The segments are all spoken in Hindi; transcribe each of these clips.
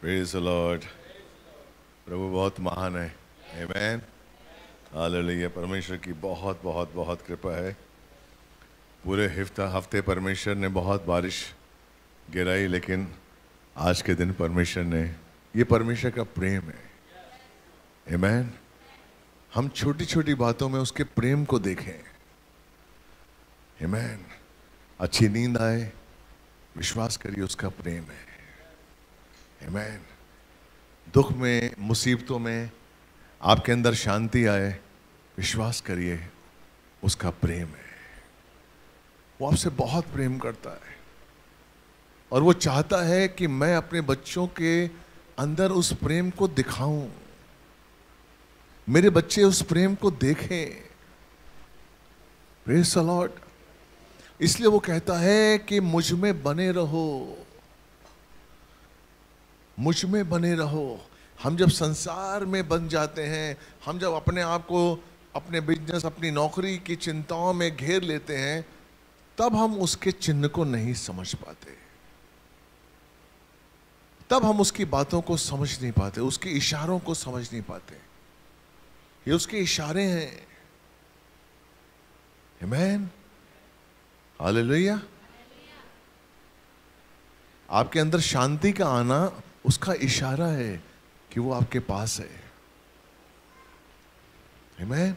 Praise the Lord. प्रभु बहुत महान है। आमेन। हालेलुया। परमेश्वर की बहुत बहुत बहुत कृपा है। पूरे हफ्ते परमेश्वर ने बहुत बारिश गिराई, लेकिन आज के दिन परमेश्वर ने, ये परमेश्वर का प्रेम है। आमेन। हम छोटी छोटी बातों में उसके प्रेम को देखें। आमेन। अच्छी नींद आए, विश्वास करिए उसका प्रेम है। आमेन। दुख में, मुसीबतों में आपके अंदर शांति आए, विश्वास करिए उसका प्रेम है। वो आपसे बहुत प्रेम करता है और वो चाहता है कि मैं अपने बच्चों के अंदर उस प्रेम को दिखाऊं, मेरे बच्चे उस प्रेम को देखें। Praise the Lord. इसलिए वो कहता है कि मुझ में बने रहो, मुझ में बने रहो। हम जब संसार में बन जाते हैं, हम जब अपने आप को अपने बिजनेस, अपनी नौकरी की चिंताओं में घेर लेते हैं, तब हम उसके चिन्ह को नहीं समझ पाते, तब हम उसकी बातों को समझ नहीं पाते, उसके इशारों को समझ नहीं पाते। ये उसके इशारे हैं। आमीन। हालेलुया। आपके अंदर शांति का आना उसका इशारा है कि वो आपके पास है। आमीन।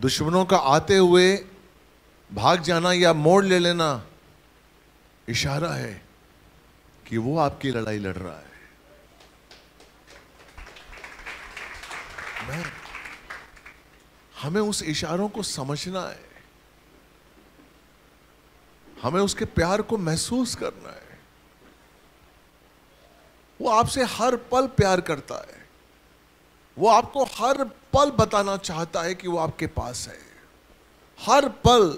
दुश्मनों का आते हुए भाग जाना या मोड़ ले लेना इशारा है कि वो आपकी लड़ाई लड़ रहा है। आमीन। हमें उस इशारों को समझना है, हमें उसके प्यार को महसूस करना है। वो आपसे हर पल प्यार करता है, वो आपको हर पल बताना चाहता है कि वो आपके पास है। हर पल।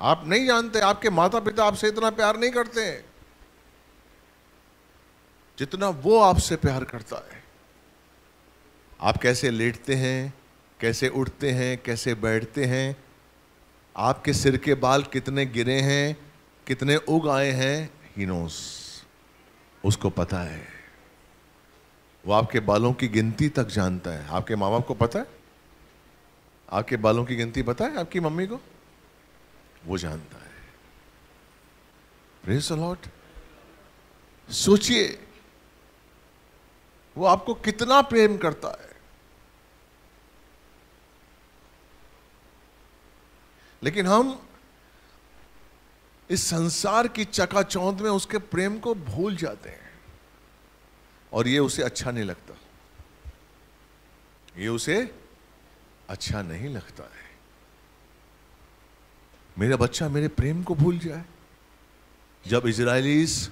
आप नहीं जानते, आपके माता पिता आपसे इतना प्यार नहीं करते हैं जितना वो आपसे प्यार करता है। आप कैसे लेटते हैं, कैसे उठते हैं, कैसे बैठते हैं, आपके सिर के बाल कितने गिरे हैं, कितने उग आए हैं, ही नोस। उसको पता है। वो आपके बालों की गिनती तक जानता है। आपके माँ बाप को पता है? आपके बालों की गिनती पता है आपकी मम्मी को? वो जानता है। Praise the Lord. सोचिए वो आपको कितना प्रेम करता है। लेकिन हम इस संसार की चकाचौंध में उसके प्रेम को भूल जाते हैं और ये उसे अच्छा नहीं लगता, ये उसे अच्छा नहीं लगता है। मेरा बच्चा मेरे प्रेम को भूल जाए। जब इजराइलीज़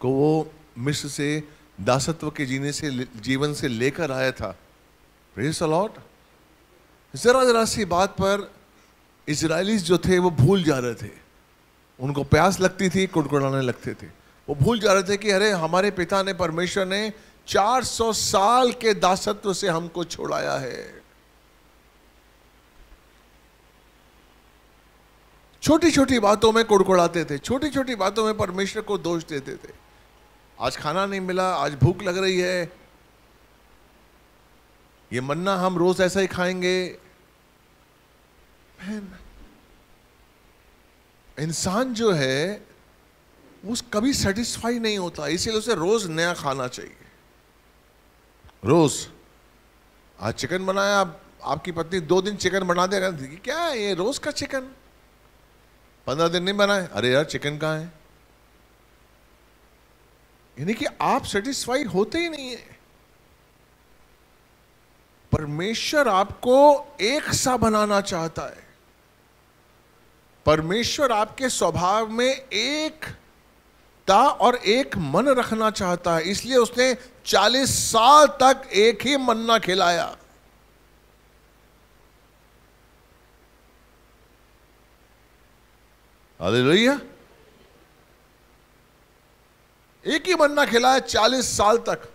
को वो मिस्र से, दासत्व के जीवन से लेकर आया था, प्रेज द लॉर्ड, जरा जरा सी बात पर इजराइलीज़ जो थे वो भूल जा रहे थे। उनको प्यास लगती थी, कुड़कुड़ाने लगते थे। वो भूल जा रहे थे कि अरे हमारे पिता ने, परमेश्वर ने 400 साल के दासत्व से हमको छुड़ाया है। छोटी छोटी बातों में कुड़कुड़ाते थे, छोटी छोटी बातों में परमेश्वर को दोष देते थे। आज खाना नहीं मिला, आज भूख लग रही है, ये मन्ना हम रोज ऐसा ही खाएंगे। इंसान जो है वो कभी सेटिस्फाई नहीं होता, इसीलिए उसे रोज नया खाना चाहिए। रोज, आज चिकन बनाया, आपकी पत्नी 2 दिन चिकन बना देगा, क्या है ये रोज का चिकन, 15 दिन नहीं बनाए, अरे यार चिकन कहाँ है। यानी कि आप सेटिस्फाई होते ही नहीं है। परमेश्वर आपको एक सा बनाना चाहता है। परमेश्वर आपके स्वभाव में एकता और एक मन रखना चाहता है, इसलिए उसने 40 साल तक एक ही मन्ना खिलाया। हालेलुया। एक ही मन्ना खिलाया 40 साल तक,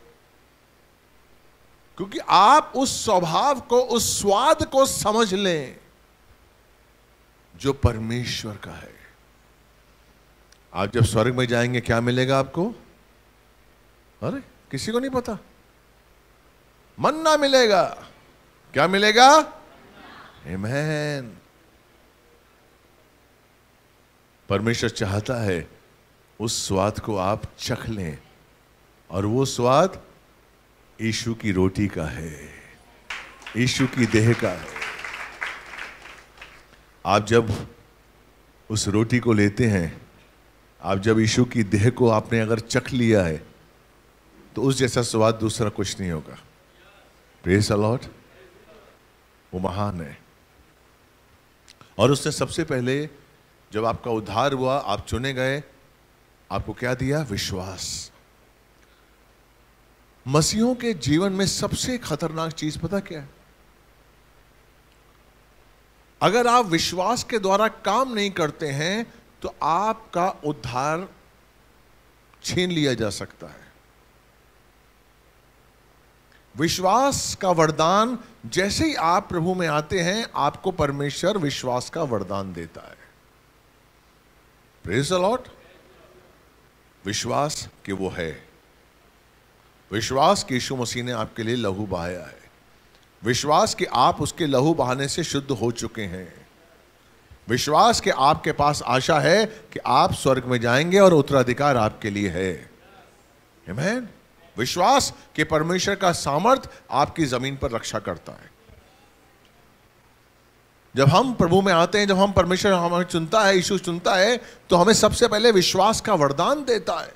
क्योंकि आप उस स्वभाव को, उस स्वाद को समझ लें जो परमेश्वर का है। आप जब स्वर्ग में जाएंगे क्या मिलेगा आपको? अरे किसी को नहीं पता। मन्ना मिलेगा। क्या मिलेगा? आमीन। परमेश्वर चाहता है उस स्वाद को आप चख लें, और वो स्वाद यीशु की रोटी का है, यीशु की देह का है। आप जब उस रोटी को लेते हैं, आप जब यीशु की देह को आपने अगर चख लिया है, तो उस जैसा स्वाद दूसरा कुछ नहीं होगा। Praise the Lord. वो महान है। और उसने सबसे पहले जब आपका उद्धार हुआ, आप चुने गए, आपको क्या दिया? विश्वास। मसीहों के जीवन में सबसे खतरनाक चीज पता क्या है? अगर आप विश्वास के द्वारा काम नहीं करते हैं तो आपका उद्धार छीन लिया जा सकता है। विश्वास का वरदान, जैसे ही आप प्रभु में आते हैं आपको परमेश्वर विश्वास का वरदान देता है। Praise the Lord. विश्वास कि वो है, विश्वास कि यीशु मसीह ने आपके लिए लहू बहाया है, विश्वास कि आप उसके लहू बहाने से शुद्ध हो चुके हैं, विश्वास कि आपके पास आशा है कि आप स्वर्ग में जाएंगे और उत्तराधिकार आपके लिए है। आमीन। विश्वास कि परमेश्वर का सामर्थ आपकी जमीन पर रक्षा करता है। जब हम प्रभु में आते हैं, जब हम परमेश्वर हमें चुनता है, यीशु चुनता है, तो हमें सबसे पहले विश्वास का वरदान देता है,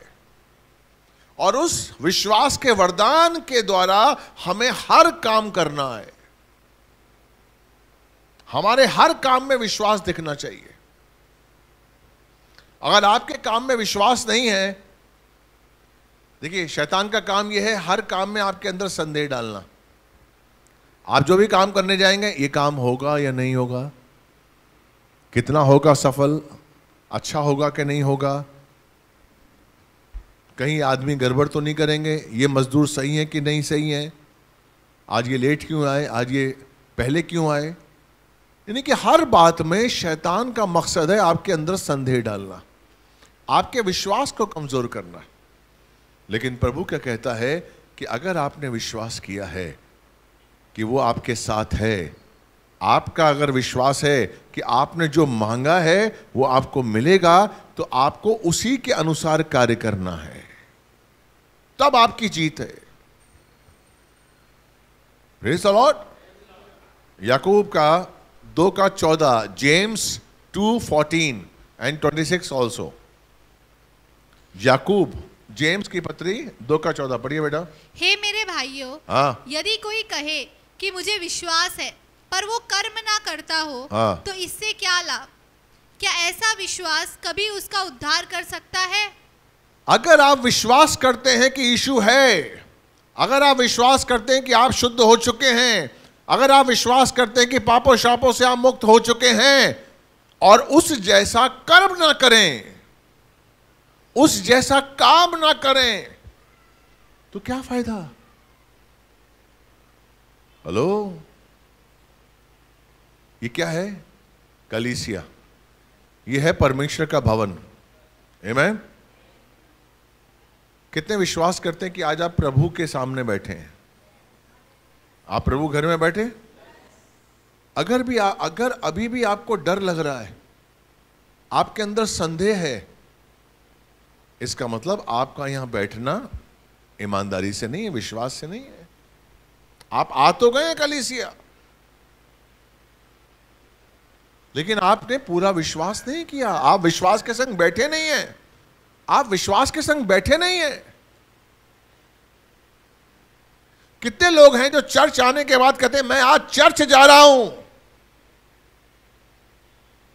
और उस विश्वास के वरदान के द्वारा हमें हर काम करना है। हमारे हर काम में विश्वास दिखना चाहिए। अगर आपके काम में विश्वास नहीं है, देखिए शैतान का काम यह है, हर काम में आपके अंदर संदेह डालना। आप जो भी काम करने जाएंगे, ये काम होगा या नहीं होगा, कितना होगा सफल, अच्छा होगा कि नहीं होगा, कहीं आदमी गड़बड़ तो नहीं करेंगे, ये मजदूर सही है कि नहीं सही है, आज ये लेट क्यों आए, आज ये पहले क्यों आए। यानी कि हर बात में शैतान का मकसद है आपके अंदर संदेह डालना, आपके विश्वास को कमज़ोर करना। लेकिन प्रभु क्या कहता है कि अगर आपने विश्वास किया है कि वो आपके साथ है, आपका अगर विश्वास है कि आपने जो मांगा है वो आपको मिलेगा, तो आपको उसी के अनुसार कार्य करना है, तब आपकी जीत है। Praise the Lord. याकूब का 2:14, जेम्स 2:14 एंड 26 ऑल्सो। याकूब, जेम्स की पत्री 2:14 पढ़िए बेटा। हे मेरे भाइयों, यदि कोई कहे कि मुझे विश्वास है पर वो कर्म ना करता हो, तो इससे क्या लाभ? क्या ऐसा विश्वास कभी उसका उद्धार कर सकता है? अगर आप विश्वास करते हैं कि यीशु है, अगर आप विश्वास करते हैं कि आप शुद्ध हो चुके हैं, अगर आप विश्वास करते हैं कि पापों शापों से आप मुक्त हो चुके हैं, और उस जैसा कर्म ना करें, उस जैसा काम ना करें, तो क्या फायदा? हेलो, ये क्या है? कलीसिया, ये है परमेश्वर का भवन। आमीन। कितने विश्वास करते हैं कि आज आप प्रभु के सामने बैठे हैं? आप प्रभु घर में बैठे? अगर अभी भी आपको डर लग रहा है, आपके अंदर संदेह है, इसका मतलब आपका यहां बैठना ईमानदारी से नहीं है, विश्वास से नहीं है। आप आ तो गए कलीसिया, लेकिन आपने पूरा विश्वास नहीं किया। आप विश्वास के संग बैठे नहीं हैं, आप विश्वास के संग बैठे नहीं हैं। कितने लोग हैं जो चर्च आने के बाद कहते हैं मैं आज चर्च जा रहा हूं।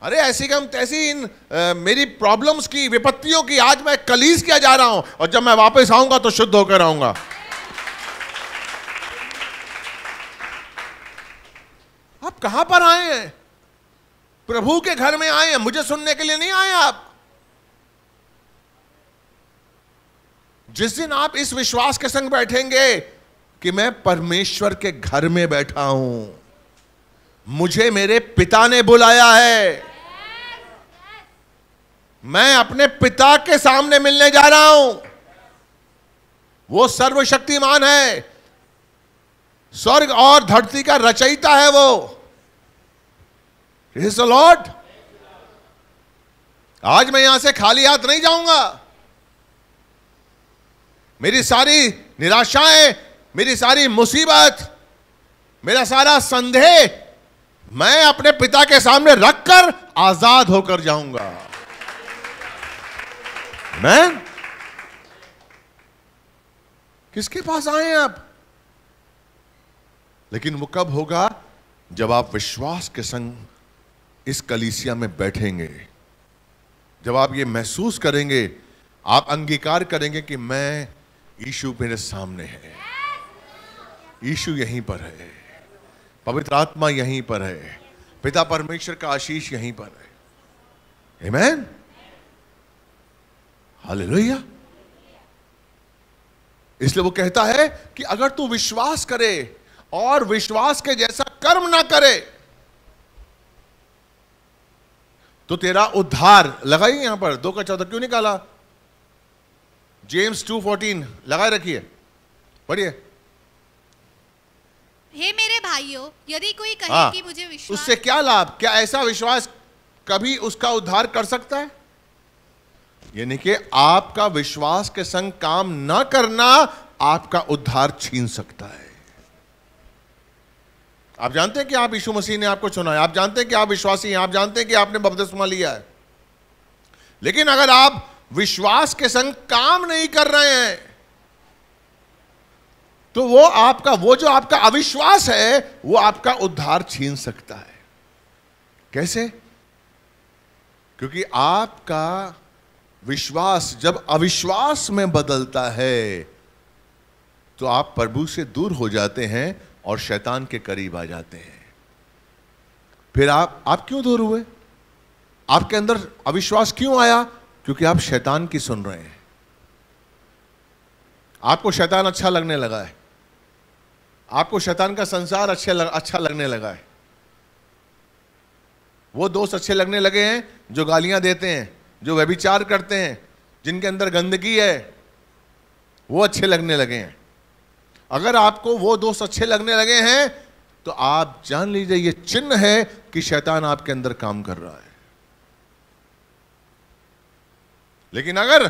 अरे ऐसी कम तैसी इन मेरी प्रॉब्लम्स की, विपत्तियों की, आज मैं कलीस किया जा रहा हूं, और जब मैं वापस आऊंगा तो शुद्ध होकर आऊंगा। आप कहां पर आए हैं? प्रभु के घर में आए हैं, मुझे सुनने के लिए नहीं आए आप। जिस दिन आप इस विश्वास के संग बैठेंगे कि मैं परमेश्वर के घर में बैठा हूं, मुझे मेरे पिता ने बुलाया है, मैं अपने पिता के सामने मिलने जा रहा हूं, वो सर्वशक्तिमान है, स्वर्ग और धरती का रचयिता है वो। It is the Lord. आज मैं यहां से खाली हाथ नहीं जाऊंगा। मेरी सारी निराशाएं, मेरी सारी मुसीबत, मेरा सारा संदेह मैं अपने पिता के सामने रखकर आजाद होकर जाऊंगा। मैं किसके पास आए आप? लेकिन वो कब होगा? जब आप विश्वास के संग इस कलीसिया में बैठेंगे, जब आप ये महसूस करेंगे, आप अंगीकार करेंगे कि मैं, यीशु मेरे सामने है, यीशु यहीं पर है, पवित्र आत्मा यहीं पर है, पिता परमेश्वर का आशीष यहीं पर है। Amen, hallelujah. इसलिए वो कहता है कि अगर तू विश्वास करे और विश्वास के जैसा कर्म ना करे तो तेरा उद्धार। लगाइए यहां पर 2 का 14 क्यों निकाला? जेम्स 2:14 लगाए रखिए, पढ़िए। हे मेरे भाइयों, यदि कोई कहे कि मुझे विश्वास, उससे क्या लाभ? क्या ऐसा विश्वास कभी उसका उद्धार कर सकता है? यानी कि आपका विश्वास के संग काम ना करना आपका उद्धार छीन सकता है। आप जानते हैं कि आप यीशु मसीह ने आपको चुना है, आप जानते हैं कि आप विश्वासी हैं, आप जानते हैं कि आपने बपतिस्मा लिया है, लेकिन अगर आप विश्वास के संग काम नहीं कर रहे हैं तो वो आपका, वो जो आपका अविश्वास है वो आपका उद्धार छीन सकता है। कैसे? क्योंकि आपका विश्वास जब अविश्वास में बदलता है तो आप प्रभु से दूर हो जाते हैं और शैतान के करीब आ जाते हैं। फिर आप क्यों दूर हुए? आपके अंदर अविश्वास क्यों आया? क्योंकि आप शैतान की सुन रहे हैं, आपको शैतान अच्छा लगने लगा है, आपको शैतान का संसार अच्छा लगने लगा है, वो दोस्त अच्छे लगने लगे हैं जो गालियां देते हैं, जो व्यभिचार करते हैं, जिनके अंदर गंदगी है, वो अच्छे लगने लगे हैं। अगर आपको वो दोस्त अच्छे लगने लगे हैं तो आप जान लीजिए ये चिन्ह है कि शैतान आपके अंदर काम कर रहा है। लेकिन अगर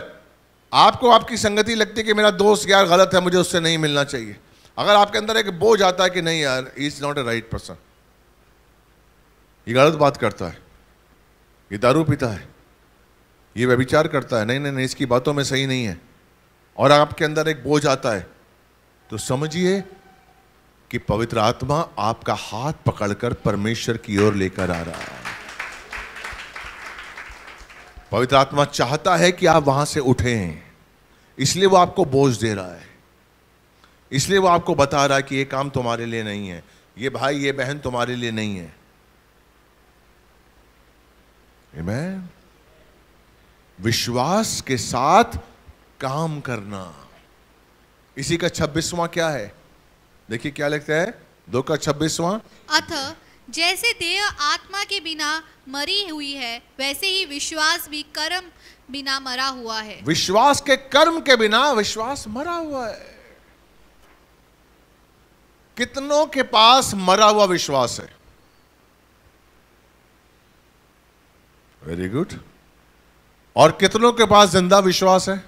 आपको आपकी संगति लगती है कि मेरा दोस्त यार गलत है, मुझे उससे नहीं मिलना चाहिए, अगर आपके अंदर एक बोझ आता है कि नहीं यार, he is not a right person, ये गलत बात करता है, ये दारू पीता है, ये व्यभिचार करता है, नहीं नहीं नहीं, इसकी बातों में सही नहीं है, और आपके अंदर एक बोझ आता है, तो समझिए कि पवित्र आत्मा आपका हाथ पकड़कर परमेश्वर की ओर लेकर आ रहा है। पवित्र आत्मा चाहता है कि आप वहां से उठें, इसलिए वो आपको बोझ दे रहा है, इसलिए वो आपको बता रहा है कि ये काम तुम्हारे लिए नहीं है, ये भाई ये बहन तुम्हारे लिए नहीं है। आमीन। विश्वास के साथ काम करना, इसी का 26वां क्या है? देखिए क्या लिखता है 2 का 26वां। अतः जैसे देह आत्मा के बिना मरी हुई है, वैसे ही विश्वास भी कर्म बिना मरा हुआ है। विश्वास के कर्म के बिना विश्वास मरा हुआ है। कितनों के पास मरा हुआ विश्वास है? Very good. और कितनों के पास जिंदा विश्वास है?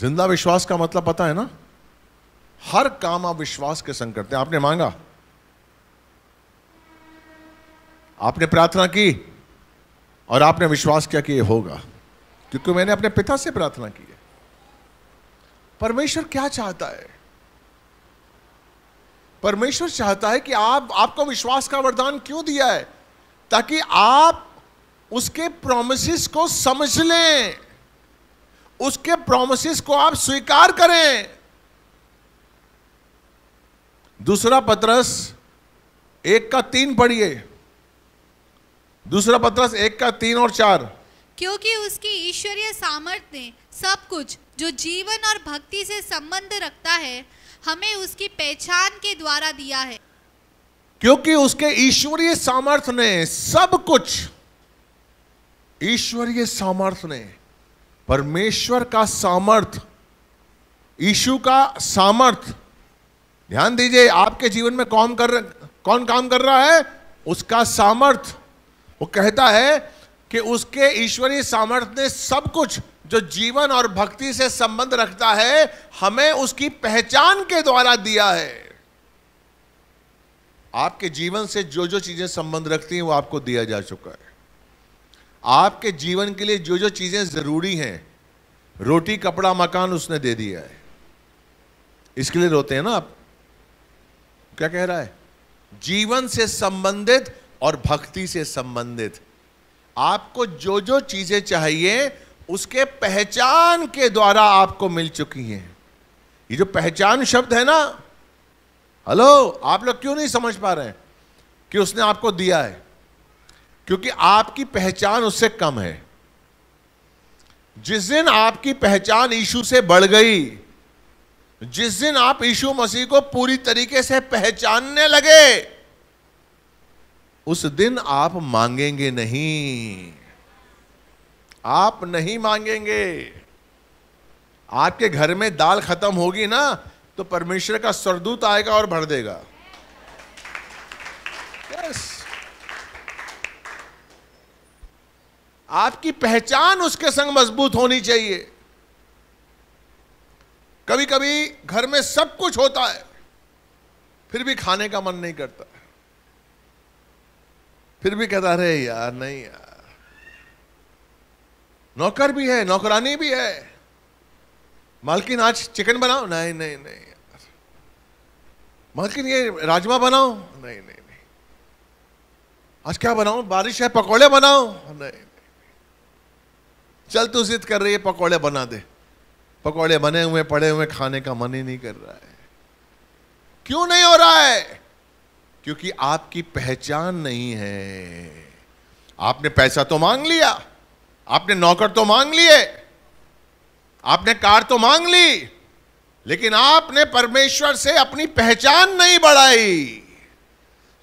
जिंदा विश्वास का मतलब पता है ना, हर काम आप विश्वास के संग करते हैं। आपने मांगा, आपने प्रार्थना की और आपने विश्वास किया कि ये होगा, क्योंकि मैंने अपने पिता से प्रार्थना की है। परमेश्वर क्या चाहता है? परमेश्वर चाहता है कि आपको विश्वास का वरदान क्यों दिया है? ताकि आप उसके प्रॉमिसेस को समझ लें, उसके प्रॉमिसेस को आप स्वीकार करें। 2 पतरस 1:3 पढ़िए। 2 पतरस 1:3 और 4। क्योंकि उसकी ईश्वरीय सामर्थ्य ने सब कुछ जो जीवन और भक्ति से संबंध रखता है, हमें उसकी पहचान के द्वारा दिया है। क्योंकि उसके ईश्वरीय सामर्थ्य ने सब कुछ, ईश्वरीय सामर्थ्य ने, परमेश्वर का सामर्थ्य, यीशु का सामर्थ्य। ध्यान दीजिए, आपके जीवन में कौन काम कर रहा है? उसका सामर्थ्य। वो कहता है कि उसके ईश्वरीय सामर्थ्य ने सब कुछ जो जीवन और भक्ति से संबंध रखता है हमें उसकी पहचान के द्वारा दिया है। आपके जीवन से जो जो चीजें संबंध रखती हैं वो आपको दिया जा चुका है। आपके जीवन के लिए जो जो चीजें जरूरी हैं, रोटी कपड़ा मकान, उसने दे दिया है। इसके लिए रोते हैं ना आप? क्या कह रहा है? जीवन से संबंधित और भक्ति से संबंधित आपको जो जो चीजें चाहिए उसके पहचान के द्वारा आपको मिल चुकी हैं। ये जो पहचान शब्द है ना, हेलो, आप लोग क्यों नहीं समझ पा रहे हैं कि उसने आपको दिया है? क्योंकि आपकी पहचान उससे कम है। जिस दिन आपकी पहचान यीशु से बढ़ गई, जिस दिन आप यीशु मसीह को पूरी तरीके से पहचानने लगे, उस दिन आप मांगेंगे नहीं, आप नहीं मांगेंगे। आपके घर में दाल खत्म होगी ना तो परमेश्वर का स्वर्गदूत आएगा और भर देगा। यस, आपकी पहचान उसके संग मजबूत होनी चाहिए। कभी कभी घर में सब कुछ होता है फिर भी खाने का मन नहीं करता, फिर भी कहता अरे यार नहीं यार, नौकर भी है नौकरानी भी है, मालकिन आज चिकन बनाओ, नहीं नहीं नहीं यार, मालकिन ये राजमा बनाओ, नहीं नहीं नहीं, आज क्या बनाओ, बारिश है पकौड़े बनाओ, नहीं, नहीं। चल तू जिद कर रही है पकौड़े बना दे, पकौड़े बने हुए पड़े हुए, खाने का मन ही नहीं कर रहा है। क्यों नहीं हो रहा है? क्योंकि आपकी पहचान नहीं है। आपने पैसा तो मांग लिया, आपने नौकर तो मांग लिए, आपने कार तो मांग ली, लेकिन आपने परमेश्वर से अपनी पहचान नहीं बढ़ाई।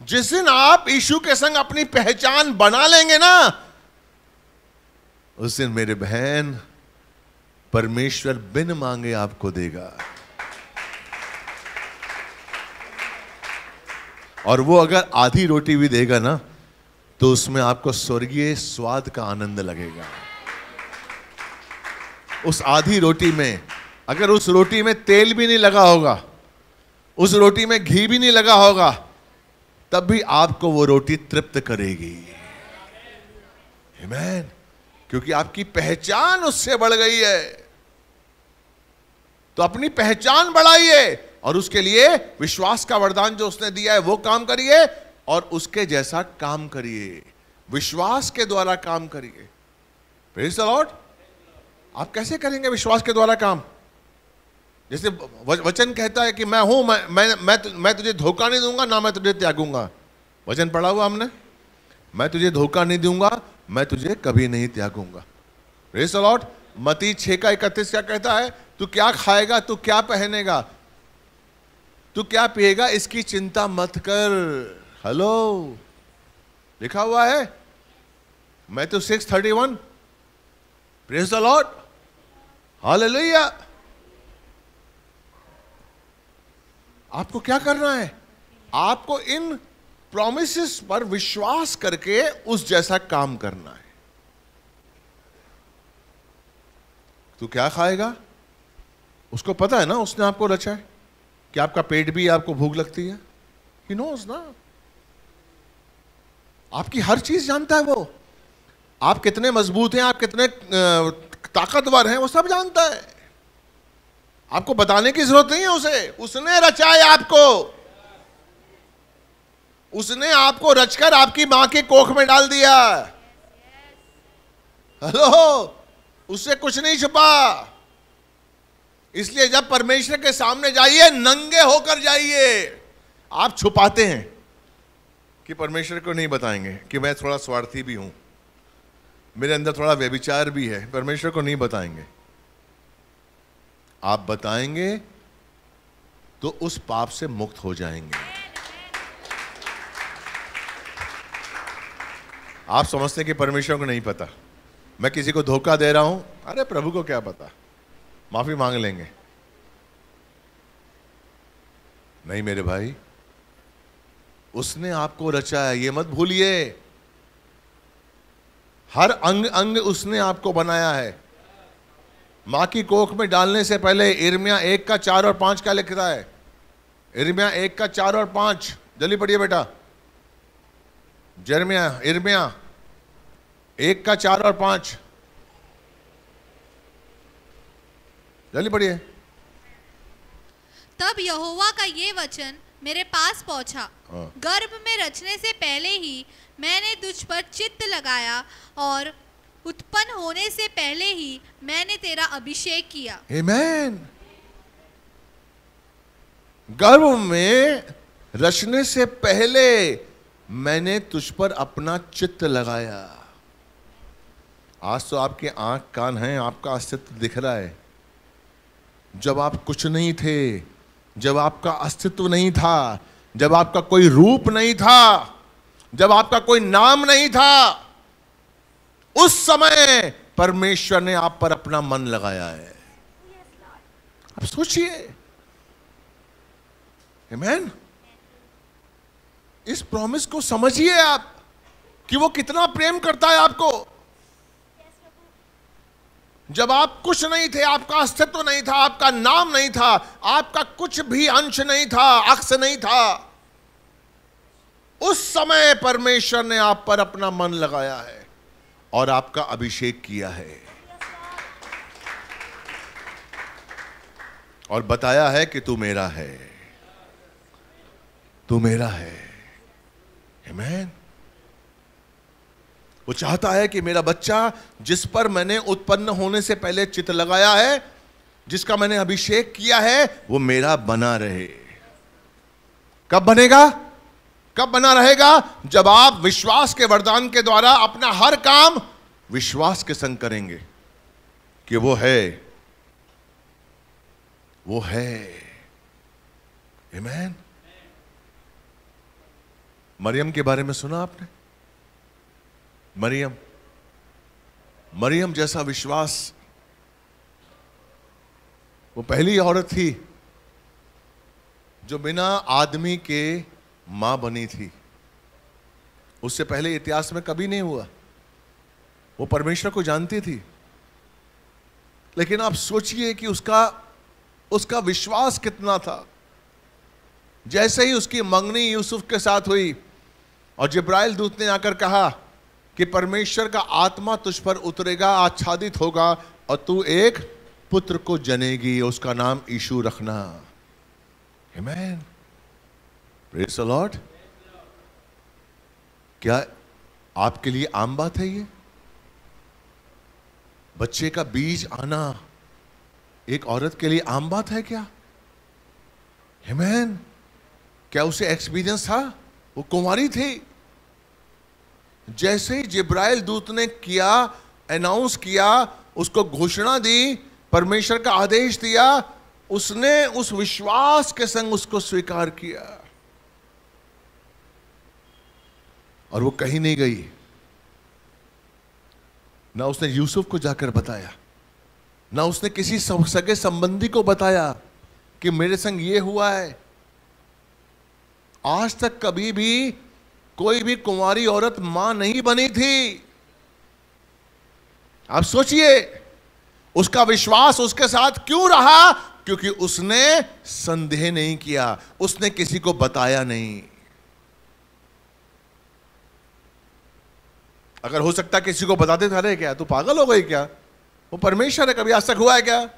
जिस दिन आप यीशु के संग अपनी पहचान बना लेंगे ना, उस दिन मेरे बहन परमेश्वर बिन मांगे आपको देगा। और वो अगर आधी रोटी भी देगा ना तो उसमें आपको स्वर्गीय स्वाद का आनंद लगेगा। उस आधी रोटी में, अगर उस रोटी में तेल भी नहीं लगा होगा, उस रोटी में घी भी नहीं लगा होगा, तब भी आपको वो रोटी तृप्त करेगी। आमीन। क्योंकि आपकी पहचान उससे बढ़ गई है। तो अपनी पहचान बढ़ाइए और उसके लिए विश्वास का वरदान जो उसने दिया है वो काम करिए और उसके जैसा काम करिए, विश्वास के द्वारा काम करिए। Praise the Lord. आप कैसे करेंगे विश्वास के द्वारा काम? जैसे वचन कहता है कि मैं हूं, मैं तुझे धोखा नहीं दूंगा, ना मैं तुझे त्यागूंगा। वचन पढ़ा हुआ हमने, मैं तुझे धोखा नहीं दूंगा, मैं तुझे कभी नहीं त्यागूंगा। Praise the Lord. मत्ती 6:31 क्या कहता है? तू क्या खाएगा, तू क्या पहनेगा, तू क्या पिएगा, इसकी चिंता मत कर। हेलो, लिखा हुआ है Matthew 6:31। Praise the Lord, hallelujah. आपको क्या करना है? आपको इन प्रॉमिसेस पर विश्वास करके उस जैसा काम करना है। तू क्या खाएगा, उसको पता है ना, उसने आपको रचा है कि आपका पेट भी, आपको भूख लगती है, ही नोज ना, आपकी हर चीज जानता है वो। आप कितने मजबूत हैं, आप कितने ताकतवर हैं, वो सब जानता है। आपको बताने की जरूरत नहीं है उसे, उसने रचा है आपको। उसने आपको रचकर आपकी मां के कोख में डाल दिया। हेलो, उससे कुछ नहीं छुपा। इसलिए जब परमेश्वर के सामने जाइए, नंगे होकर जाइए। आप छुपाते हैं कि परमेश्वर को नहीं बताएंगे कि मैं थोड़ा स्वार्थी भी हूं, मेरे अंदर थोड़ा व्यभिचार भी है, परमेश्वर को नहीं बताएंगे। आप बताएंगे तो उस पाप से मुक्त हो जाएंगे। आप समझते कि परमेश्वर को नहीं पता, मैं किसी को धोखा दे रहा हूं, अरे प्रभु को क्या पता, माफी मांग लेंगे। नहीं मेरे भाई, उसने आपको रचा है, ये मत भूलिए। हर अंग अंग उसने आपको बनाया है। मां की कोख में डालने से पहले यिर्मयाह 1:4-5 क्या लिखता है? यिर्मयाह 1:4-5 जल्दी पढ़िए बेटा। यिर्मयाह 1:4-5 जल्दी पढ़िए। तब यहोवा का ये वचन मेरे पास पहुंचा, गर्भ में रचने से पहले ही मैंने तुझ पर चित्त लगाया और उत्पन्न होने से पहले ही मैंने तेरा अभिषेक किया। आमेन। गर्भ में रचने से पहले मैंने तुझ पर अपना चित्त लगाया। आज तो आपके आंख कान हैं, आपका अस्तित्व दिख रहा है। जब आप कुछ नहीं थे, जब आपका अस्तित्व नहीं था, जब आपका कोई रूप नहीं था, जब आपका कोई नाम नहीं था, उस समय परमेश्वर ने आप पर अपना मन लगाया है। आप सोचिए। आमीन। इस प्रॉमिस को समझिए आप कि वो कितना प्रेम करता है आपको। जब आप कुछ नहीं थे, आपका अस्तित्व नहीं था, आपका नाम नहीं था, आपका कुछ भी अंश नहीं था, अक्ष नहीं था, उस समय परमेश्वर ने आप पर अपना मन लगाया है और आपका अभिषेक किया है और बताया है कि तू मेरा है, तू मेरा है। आमीन। वो चाहता है कि मेरा बच्चा जिस पर मैंने उत्पन्न होने से पहले चित्त लगाया है, जिसका मैंने अभिषेक किया है, वो मेरा बना रहे। कब बनेगा, कब बना रहेगा? जब आप विश्वास के वरदान के द्वारा अपना हर काम विश्वास के संग करेंगे कि वो है, वो है। आमीन। मरियम के बारे में सुना आपने? मरियम जैसा विश्वास, वो पहली औरत थी जो बिना आदमी के मां बनी थी। उससे पहले इतिहास में कभी नहीं हुआ। वो परमेश्वर को जानती थी, लेकिन आप सोचिए कि उसका विश्वास कितना था। जैसे ही उसकी मंगनी यूसुफ के साथ हुई और जिब्राइल दूत ने आकर कहा कि परमेश्वर का आत्मा तुझ पर उतरेगा, आच्छादित होगा और तू एक पुत्र को जनेगी, उसका नाम यीशु रखना। आमीन। Praise the Lord. क्या आपके लिए आम बात है ये? बच्चे का बीज आना एक औरत के लिए आम बात है क्या? आमीन। क्या उसे एक्सपीरियंस था? वो कुंवारी थी। जैसे ही जिब्राइल दूत ने किया, अनाउंस किया, उसको घोषणा दी, परमेश्वर का आदेश दिया, उसने उस विश्वास के संग उसको स्वीकार किया और वो कहीं नहीं गई। ना उसने यूसुफ को जाकर बताया, ना उसने किसी सगे संबंधी को बताया कि मेरे संग ये हुआ है। आज तक कभी भी कोई भी कुंवारी औरत मां नहीं बनी थी। आप सोचिए उसका विश्वास उसके साथ क्यों रहा? क्योंकि उसने संदेह नहीं किया, उसने किसी को बताया नहीं। अगर हो सकता किसी को बताते थे, अरे क्या तू पागल हो गई क्या, वो परमेश्वर है, कभी आज तक हुआ है क्या?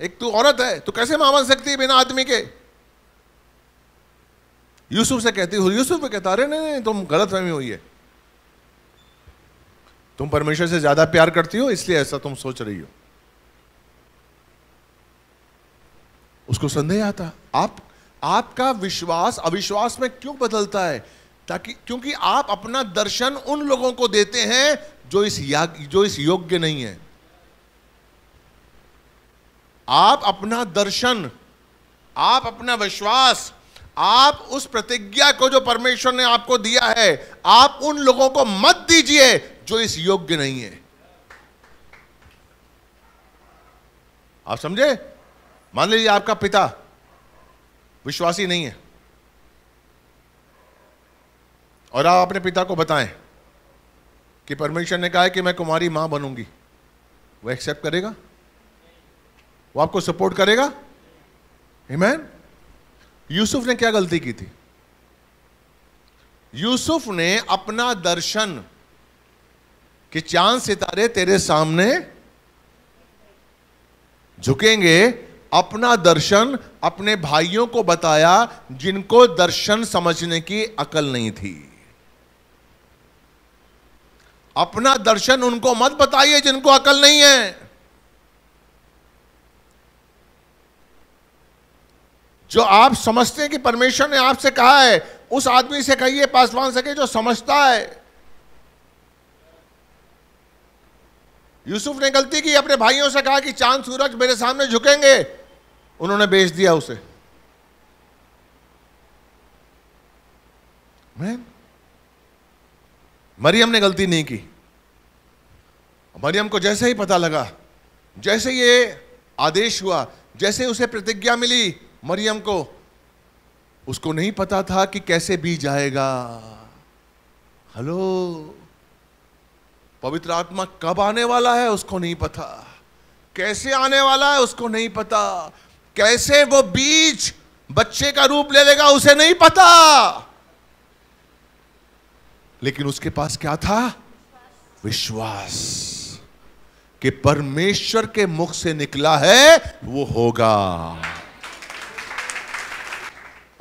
एक तू औरत है, तू कैसे मां बन सकती है बिना आदमी के? यूसुफ से कहती हो, यूसुफ भी कहता, अरे नहीं, तुम गलतफहमी हुई है, तुम परमेश्वर से ज्यादा प्यार करती हो इसलिए ऐसा तुम सोच रही हो। उसको संदेह आता। आपका विश्वास अविश्वास में क्यों बदलता है? क्योंकि आप अपना दर्शन उन लोगों को देते हैं जो इस योग्य नहीं है। आप अपना दर्शन, आप अपना विश्वास, आप उस प्रतिज्ञा को जो परमेश्वर ने आपको दिया है, आप उन लोगों को मत दीजिए जो इस योग्य नहीं है। आप समझे? मान लीजिए आपका पिता विश्वासी नहीं है और आप अपने पिता को बताएं कि परमेश्वर ने कहा है कि मैं कुमारी मां बनूंगी, वो एक्सेप्ट करेगा? वो आपको सपोर्ट करेगा? आमीन। यूसुफ ने क्या गलती की थी? यूसुफ ने अपना दर्शन कि चांद सितारे तेरे सामने झुकेंगे, अपना दर्शन अपने भाइयों को बताया जिनको दर्शन समझने की अकल नहीं थी। अपना दर्शन उनको मत बताइए जिनको अकल नहीं है। जो आप समझते हैं कि परमेश्वर ने आपसे कहा है, उस आदमी से कहिए, पासवान से कहिए जो समझता है। यूसुफ ने गलती की, अपने भाइयों से कहा कि चांद सूरज मेरे सामने झुकेंगे, उन्होंने बेच दिया उसे। मरियम ने गलती नहीं की। मरियम को जैसे ही पता लगा, जैसे ये आदेश हुआ, जैसे उसे प्रतिज्ञा मिली, मरियम को, उसको नहीं पता था कि कैसे बीज आएगा। हेलो, पवित्र आत्मा कब आने वाला है उसको नहीं पता, कैसे आने वाला है उसको नहीं पता, कैसे वो बीज बच्चे का रूप ले लेगा उसे नहीं पता, लेकिन उसके पास क्या था? विश्वास कि परमेश्वर के मुख से निकला है वो होगा।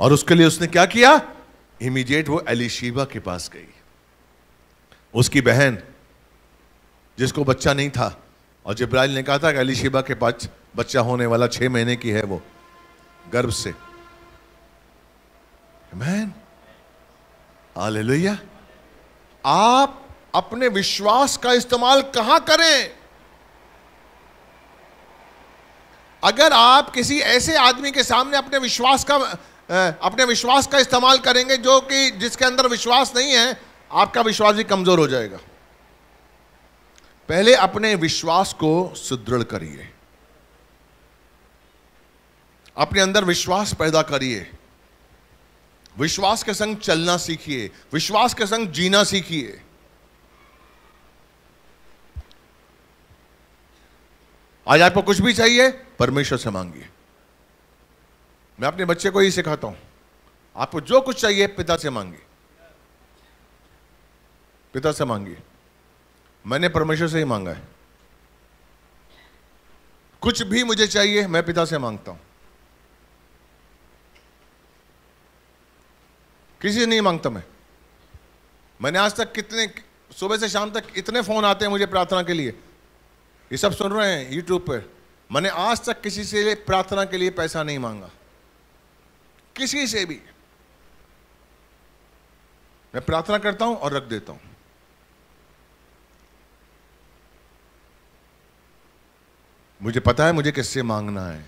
और उसके लिए उसने क्या किया? इमीडिएट वो एलीशिबा के पास गई, उसकी बहन जिसको बच्चा नहीं था, और जिब्राइल ने कहा था कि एलीशिबा के पास बच्चा होने वाला, 6 महीने की है वो गर्भ से। आमीन, हालेलुया। आप अपने विश्वास का इस्तेमाल कहां करें? अगर आप किसी ऐसे आदमी के सामने अपने विश्वास का इस्तेमाल करेंगे जो कि जिसके अंदर विश्वास नहीं है, आपका विश्वास भी कमजोर हो जाएगा। पहले अपने विश्वास को सुदृढ़ करिए, अपने अंदर विश्वास पैदा करिए, विश्वास के संग चलना सीखिए, विश्वास के संग जीना सीखिए। आज आपको कुछ भी चाहिए, परमेश्वर से मांगिए। मैं अपने बच्चे को यही सिखाता हूं, आपको जो कुछ चाहिए पिता से मांगिए, पिता से मांगिए। मैंने परमेश्वर से ही मांगा है। कुछ भी मुझे चाहिए मैं पिता से मांगता हूं, किसी से नहीं मांगता। मैंने आज तक कितने, सुबह से शाम तक इतने फोन आते हैं मुझे प्रार्थना के लिए, ये सब सुन रहे हैं यूट्यूब पर, मैंने आज तक किसी से प्रार्थना के लिए पैसा नहीं मांगा, किसी से भी। मैं प्रार्थना करता हूं और रख देता हूं। मुझे पता है मुझे किससे मांगना है,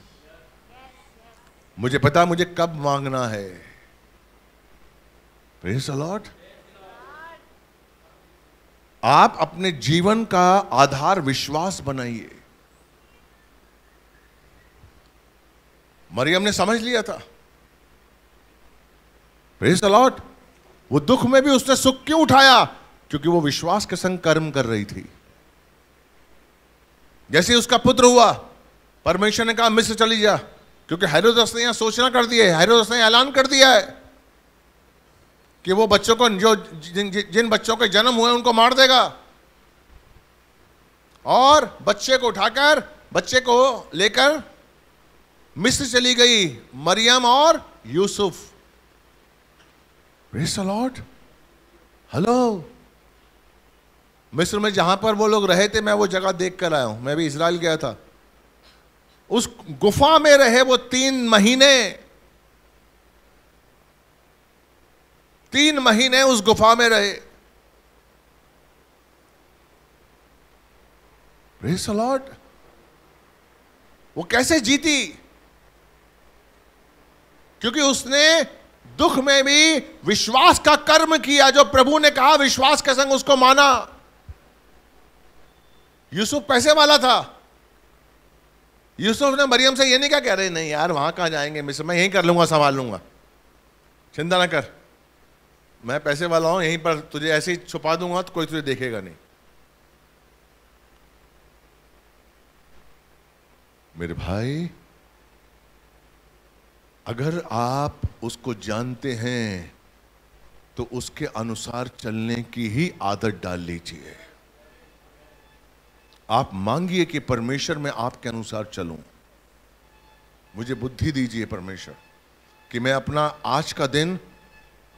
मुझे पता है मुझे कब मांगना है। Praise the Lord. आप अपने जीवन का आधार विश्वास बनाइए। मरियम ने समझ लिया था। Praise the Lord. वो दुख में भी उसने सुख क्यों उठाया? क्योंकि वो विश्वास के संग कर्म कर रही थी। जैसे उसका पुत्र हुआ, परमेश्वर ने कहा मिस्र चली जा, क्योंकि हेरोदस ने यहां सूचना कर दी है, हेरोदस ने ऐलान कर दिया है कि वो बच्चों को जिन बच्चों के जन्म हुए उनको मार देगा, और बच्चे को लेकर मिस्र चली गई मरियम और Yusuf. Praise the lord. Hello, मिस्र में जहां पर वो लोग रहे थे, मैं वो जगह देख कर आया हूं, मैं भी इजराइल गया था। उस गुफा में रहे वो 3 महीने, 3 महीने उस गुफा में रहे। Praise the Lord. वो कैसे जीती? क्योंकि उसने दुख में भी विश्वास का कर्म किया, जो प्रभु ने कहा विश्वास के संग उसको माना। यूसुफ पैसे वाला था, यूसुफ ने मरियम से यह नहीं क्या कह रहे, नहीं यार वहां कहां जाएंगे मिस्र, मैं यहीं कर लूंगा, संभाल लूंगा, चिंता ना कर, मैं पैसे वाला हूं, यहीं पर तुझे ऐसे ही छुपा दूंगा तो कोई तुझे देखेगा नहीं। मेरे भाई, अगर आप उसको जानते हैं तो उसके अनुसार चलने की ही आदत डाल लीजिए। आप मांगिए कि परमेश्वर मैं आपके अनुसार चलूं, मुझे बुद्धि दीजिए परमेश्वर कि मैं अपना आज का दिन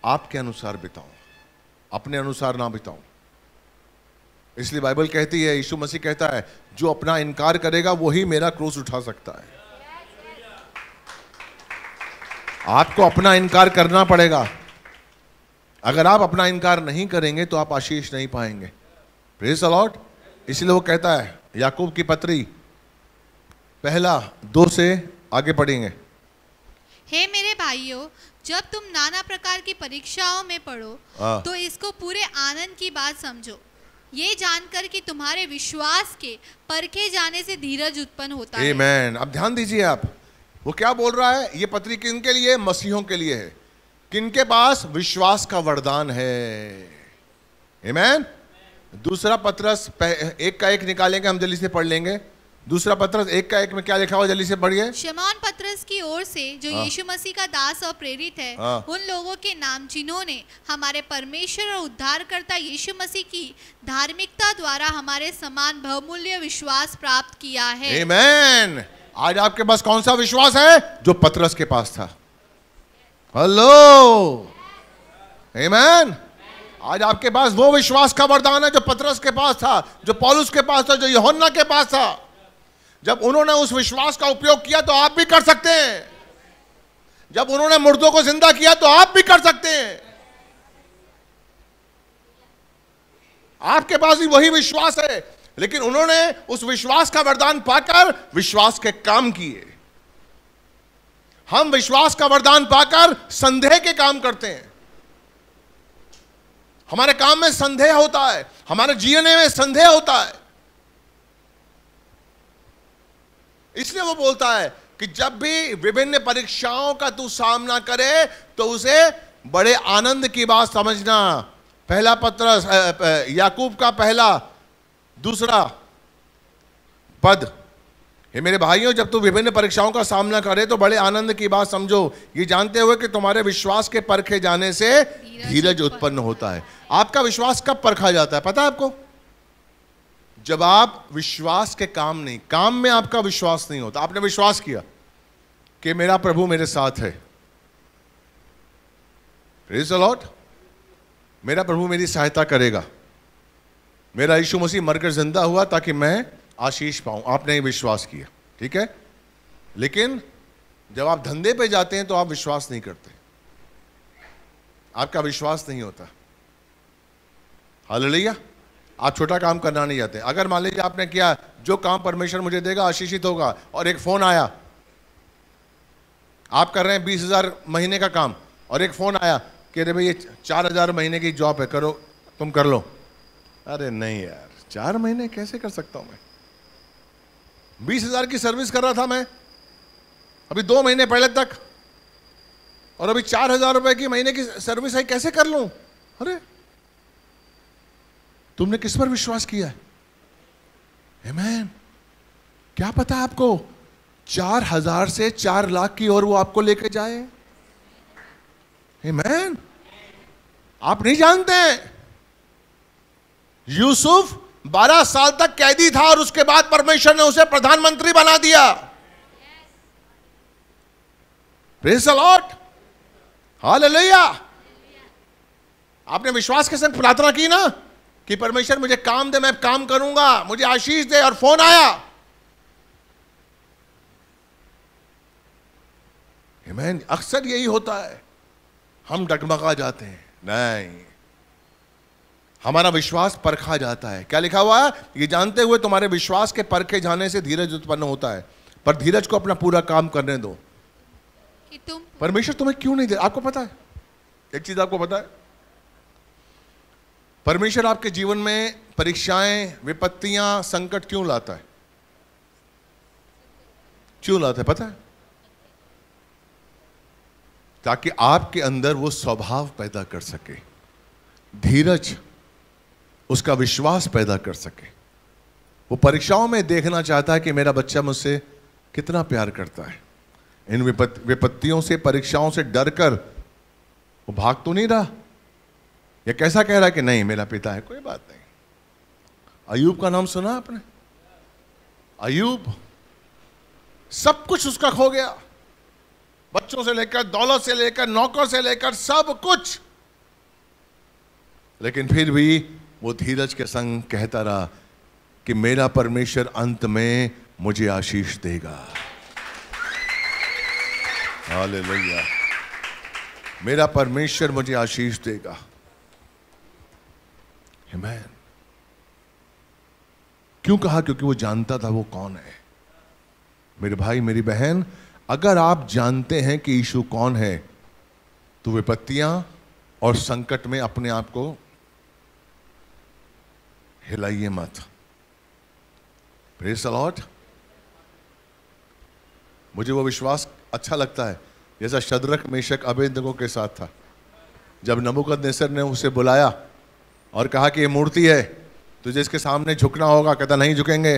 आपके अनुसार बिताऊं, अपने अनुसार ना बिताऊं। इसलिए बाइबल कहती है, यीशु मसीह कहता है, जो अपना इनकार करेगा वो ही मेरा क्रूस उठा सकता है। आपको अपना इनकार करना पड़ेगा। अगर आप अपना इनकार नहीं करेंगे तो आप आशीष नहीं पाएंगे। Praise the Lord. इसलिए वो कहता है, याकूब की पत्री 1:2 से आगे पढ़ेंगे। हे मेरे भाइयों, जब तुम नाना प्रकार की परीक्षाओं में पढ़ो तो इसको पूरे आनंद की बात समझो, ये जानकर कि तुम्हारे विश्वास के परखे जाने से धीरज उत्पन्न होता है। आमीन। अब ध्यान दीजिए आप, वो क्या बोल रहा है। ये पत्री किनके लिए? मसीहों के लिए है, किनके पास विश्वास का वरदान है। आमीन। दूसरा पत्रस 1:1 निकालेंगे हम, जल्दी से पढ़ लेंगे। दूसरा पत्रस 1:1 में क्या लिखा हुआ, जल्दी से पढ़िए। शमौन पत्रस की ओर से, जो यीशु मसीह का दास और प्रेरित है, उन लोगों के नाम जिन्होंने हमारे परमेश्वर और उद्धारकर्ता यीशु मसीह की धार्मिकता द्वारा हमारे समान बहुमूल्य विश्वास प्राप्त किया है। आमीन। आज आपके पास कौन सा विश्वास है? जो पत्रस के पास था। हेलो, आमीन। आज आपके पास वो विश्वास का वरदान है जो पत्रस के पास था, जो पौलुस के पास था, जो यूहन्ना के पास था। जब उन्होंने उस विश्वास का उपयोग किया तो आप भी कर सकते हैं। जब उन्होंने मुर्दों को जिंदा किया तो आप भी कर सकते हैं। आपके पास भी वही विश्वास है, लेकिन उन्होंने उस विश्वास का वरदान पाकर विश्वास के काम किए। हम विश्वास का वरदान पाकर संदेह के काम करते हैं। हमारे काम में संदेह होता है, हमारे जीने में संदेह होता है। इसलिए वो बोलता है कि जब भी विभिन्न परीक्षाओं का तू सामना करे तो उसे बड़े आनंद की बात समझना। पहला पत्रस, याकूब का 1:2 पद। हे मेरे भाइयों, जब तू विभिन्न परीक्षाओं का सामना करे तो बड़े आनंद की बात समझो, ये जानते हुए कि तुम्हारे विश्वास के परखे जाने से धीरज उत्पन्न होता है। आपका विश्वास कब परखा जाता है पता है आपको? जब आप विश्वास के काम में आपका विश्वास नहीं होता। आपने विश्वास किया कि मेरा प्रभु मेरे साथ है, प्रेज द लॉर्ड, मेरा प्रभु मेरी सहायता करेगा, मेरा यीशु मसीह मरकर जिंदा हुआ ताकि मैं आशीष पाऊं, आपने ये विश्वास किया, ठीक है। लेकिन जब आप धंधे पे जाते हैं तो आप विश्वास नहीं करते, आपका विश्वास नहीं होता। हालेलुया। आप छोटा काम करना नहीं जाते। अगर मान लीजिए आपने किया, जो काम परमेश्वर मुझे देगा आशीषित होगा, और एक फोन आया, आप कर रहे हैं 20,000 महीने का काम, और एक फोन आया कि अरे भाई ये 4,000 महीने की जॉब है, करो, तुम कर लो। अरे नहीं यार, 4 महीने कैसे कर सकता हूं मैं? 20,000 की सर्विस कर रहा था मैं अभी 2 महीने पहले तक, और अभी 4,000 रुपए की महीने की सर्विस आई, कैसे कर लूं? अरे तुमने किस पर विश्वास किया है? आमीन। क्या पता आपको 4,000 से 4,00,000 की ओर वो आपको लेके जाए। आमीन। आप नहीं जानते। यूसुफ 12 साल तक कैदी था और उसके बाद परमेश्वर ने उसे प्रधानमंत्री बना दिया। Praise the Lord, hallelujah. आपने विश्वास के संग प्रार्थना की ना कि परमेश्वर मुझे काम दे, मैं काम करूंगा, मुझे आशीष दे, और फोन आया। आमीन। अक्सर यही होता है, हम डगमगा जाते हैं। नहीं, हमारा विश्वास परखा जाता है। क्या लिखा हुआ है? ये जानते हुए तुम्हारे विश्वास के परखे जाने से धीरज उत्पन्न होता है, पर धीरज को अपना पूरा काम करने दो। कि तुम परमेश्वर तुम्हें क्यों नहीं दे। आपको पता है एक चीज, आपको पता है परमेश्वर आपके जीवन में परीक्षाएं, विपत्तियां, संकट क्यों लाता है? क्यों लाता है पता है? ताकि आपके अंदर वो स्वभाव पैदा कर सके, धीरज, उसका विश्वास पैदा कर सके। वो परीक्षाओं में देखना चाहता है कि मेरा बच्चा मुझसे कितना प्यार करता है। इन विपत्तियों से, परीक्षाओं से डर कर वो भाग तो नहीं रहा, ये कैसा कह रहा है कि नहीं मेरा पिता है कोई बात नहीं। अय्यूब का नाम सुना आपने? अय्यूब, सब कुछ उसका खो गया, बच्चों से लेकर, दौलत से लेकर, नौकर से लेकर, सब कुछ, लेकिन फिर भी वो धीरज के संग कहता रहा कि मेरा परमेश्वर अंत में मुझे आशीष देगा। हालेलुया, मेरा परमेश्वर मुझे आशीष देगा। आमीन। क्यों कहा? क्योंकि वो जानता था वो कौन है। मेरे भाई, मेरी बहन, अगर आप जानते हैं कि यीशु कौन है तो विपत्तियां और संकट में अपने आप को हिलाइए मत। Praise the lord. मुझे वो विश्वास अच्छा लगता है जैसा शद्रक, मेशक, अबेदनगो के साथ था। जब नबूकदनेस्सर ने उसे बुलाया और कहा कि ये मूर्ति है तुझे इसके सामने झुकना होगा, कहता नहीं झुकेंगे,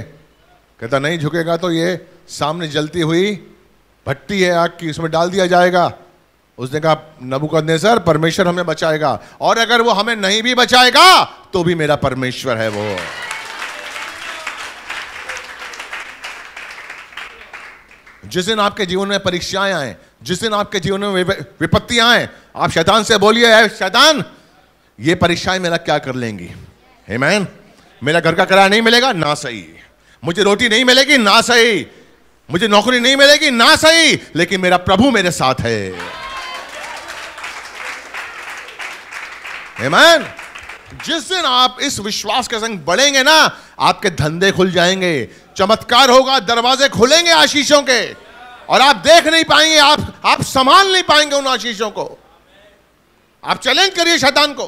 कहता नहीं झुकेगा तो ये सामने जलती हुई भट्टी है आग की, उसमें डाल दिया जाएगा। उसने कहा नबूकदनेस्सर परमेश्वर हमें बचाएगा, और अगर वो हमें नहीं भी बचाएगा तो भी मेरा परमेश्वर है वो। जिस दिन आपके जीवन में परीक्षाएं आए, जिस दिन आपके जीवन में विपत्तियां आए, आप शैतान से बोलिए शैतान ये परीक्षाएं मेरा क्या कर लेंगी। आमीन। मेरा घर का किराया नहीं मिलेगा ना सही, मुझे रोटी नहीं मिलेगी ना सही, मुझे नौकरी नहीं मिलेगी ना सही, लेकिन मेरा प्रभु मेरे साथ है। आमीन। जिस दिन आप इस विश्वास के संग बढ़ेंगे ना, आपके धंधे खुल जाएंगे, चमत्कार होगा, दरवाजे खुलेंगे आशीषों के, और आप देख नहीं पाएंगे, आप संभाल नहीं पाएंगे उन आशीषों को। आप चैलेंज करिए शैतान को,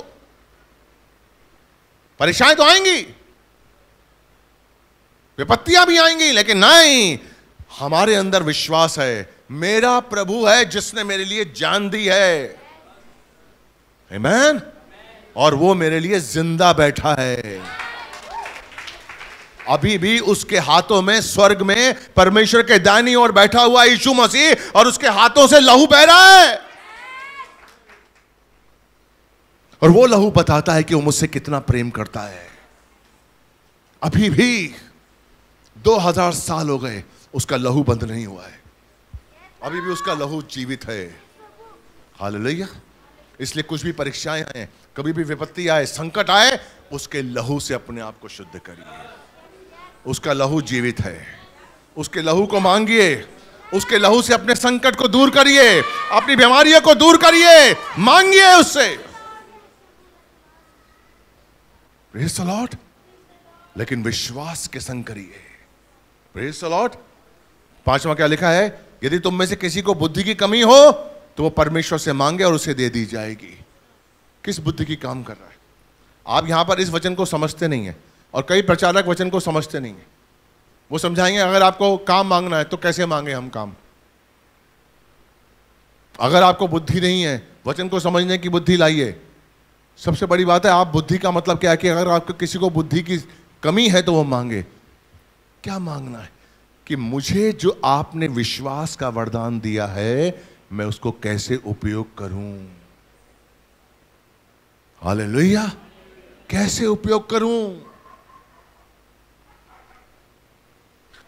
परेशानियां तो आएंगी, विपत्तियां भी आएंगी, लेकिन नहीं, हमारे अंदर विश्वास है मेरा प्रभु है जिसने मेरे लिए जान दी है। आमीन। और वो मेरे लिए जिंदा बैठा है, अभी भी उसके हाथों में स्वर्ग में परमेश्वर के दाहिनी ओर बैठा हुआ यीशु मसीह, और उसके हाथों से लहू बह रहा है, और वो लहू बताता है कि वो मुझसे कितना प्रेम करता है। अभी भी 2000 साल हो गए उसका लहू बंद नहीं हुआ है, अभी भी उसका लहू जीवित है। हालेलुया। इसलिए कुछ भी परीक्षाएं आए, कभी भी विपत्ति आए, संकट आए, उसके लहू से अपने आप को शुद्ध करिए। उसका लहू जीवित है, उसके लहू को मांगिए, उसके लहू से अपने संकट को दूर करिए, अपनी बीमारियों को दूर करिए, मांगिए उससे। Praise the lord. लेकिन विश्वास के संग करिए। Praise the lord. 5वां क्या लिखा है? यदि तुम में से किसी को बुद्धि की कमी हो तो वो परमेश्वर से मांगे और उसे दे दी जाएगी। किस बुद्धि की काम कर रहा है? आप यहां पर इस वचन को समझते नहीं है, और कई प्रचारक वचन को समझते नहीं है। वो समझाएंगे अगर आपको काम मांगना है तो कैसे मांगे हम काम। अगर आपको बुद्धि नहीं है, वचन को समझने की बुद्धि लाइए। सबसे बड़ी बात है, आप बुद्धि का मतलब क्या है कि अगर आपको किसी को बुद्धि की कमी है तो वो मांगे। क्या मांगना है? कि मुझे जो आपने विश्वास का वरदान दिया है मैं उसको कैसे उपयोग करूं। हालेलुया। कैसे उपयोग करूं।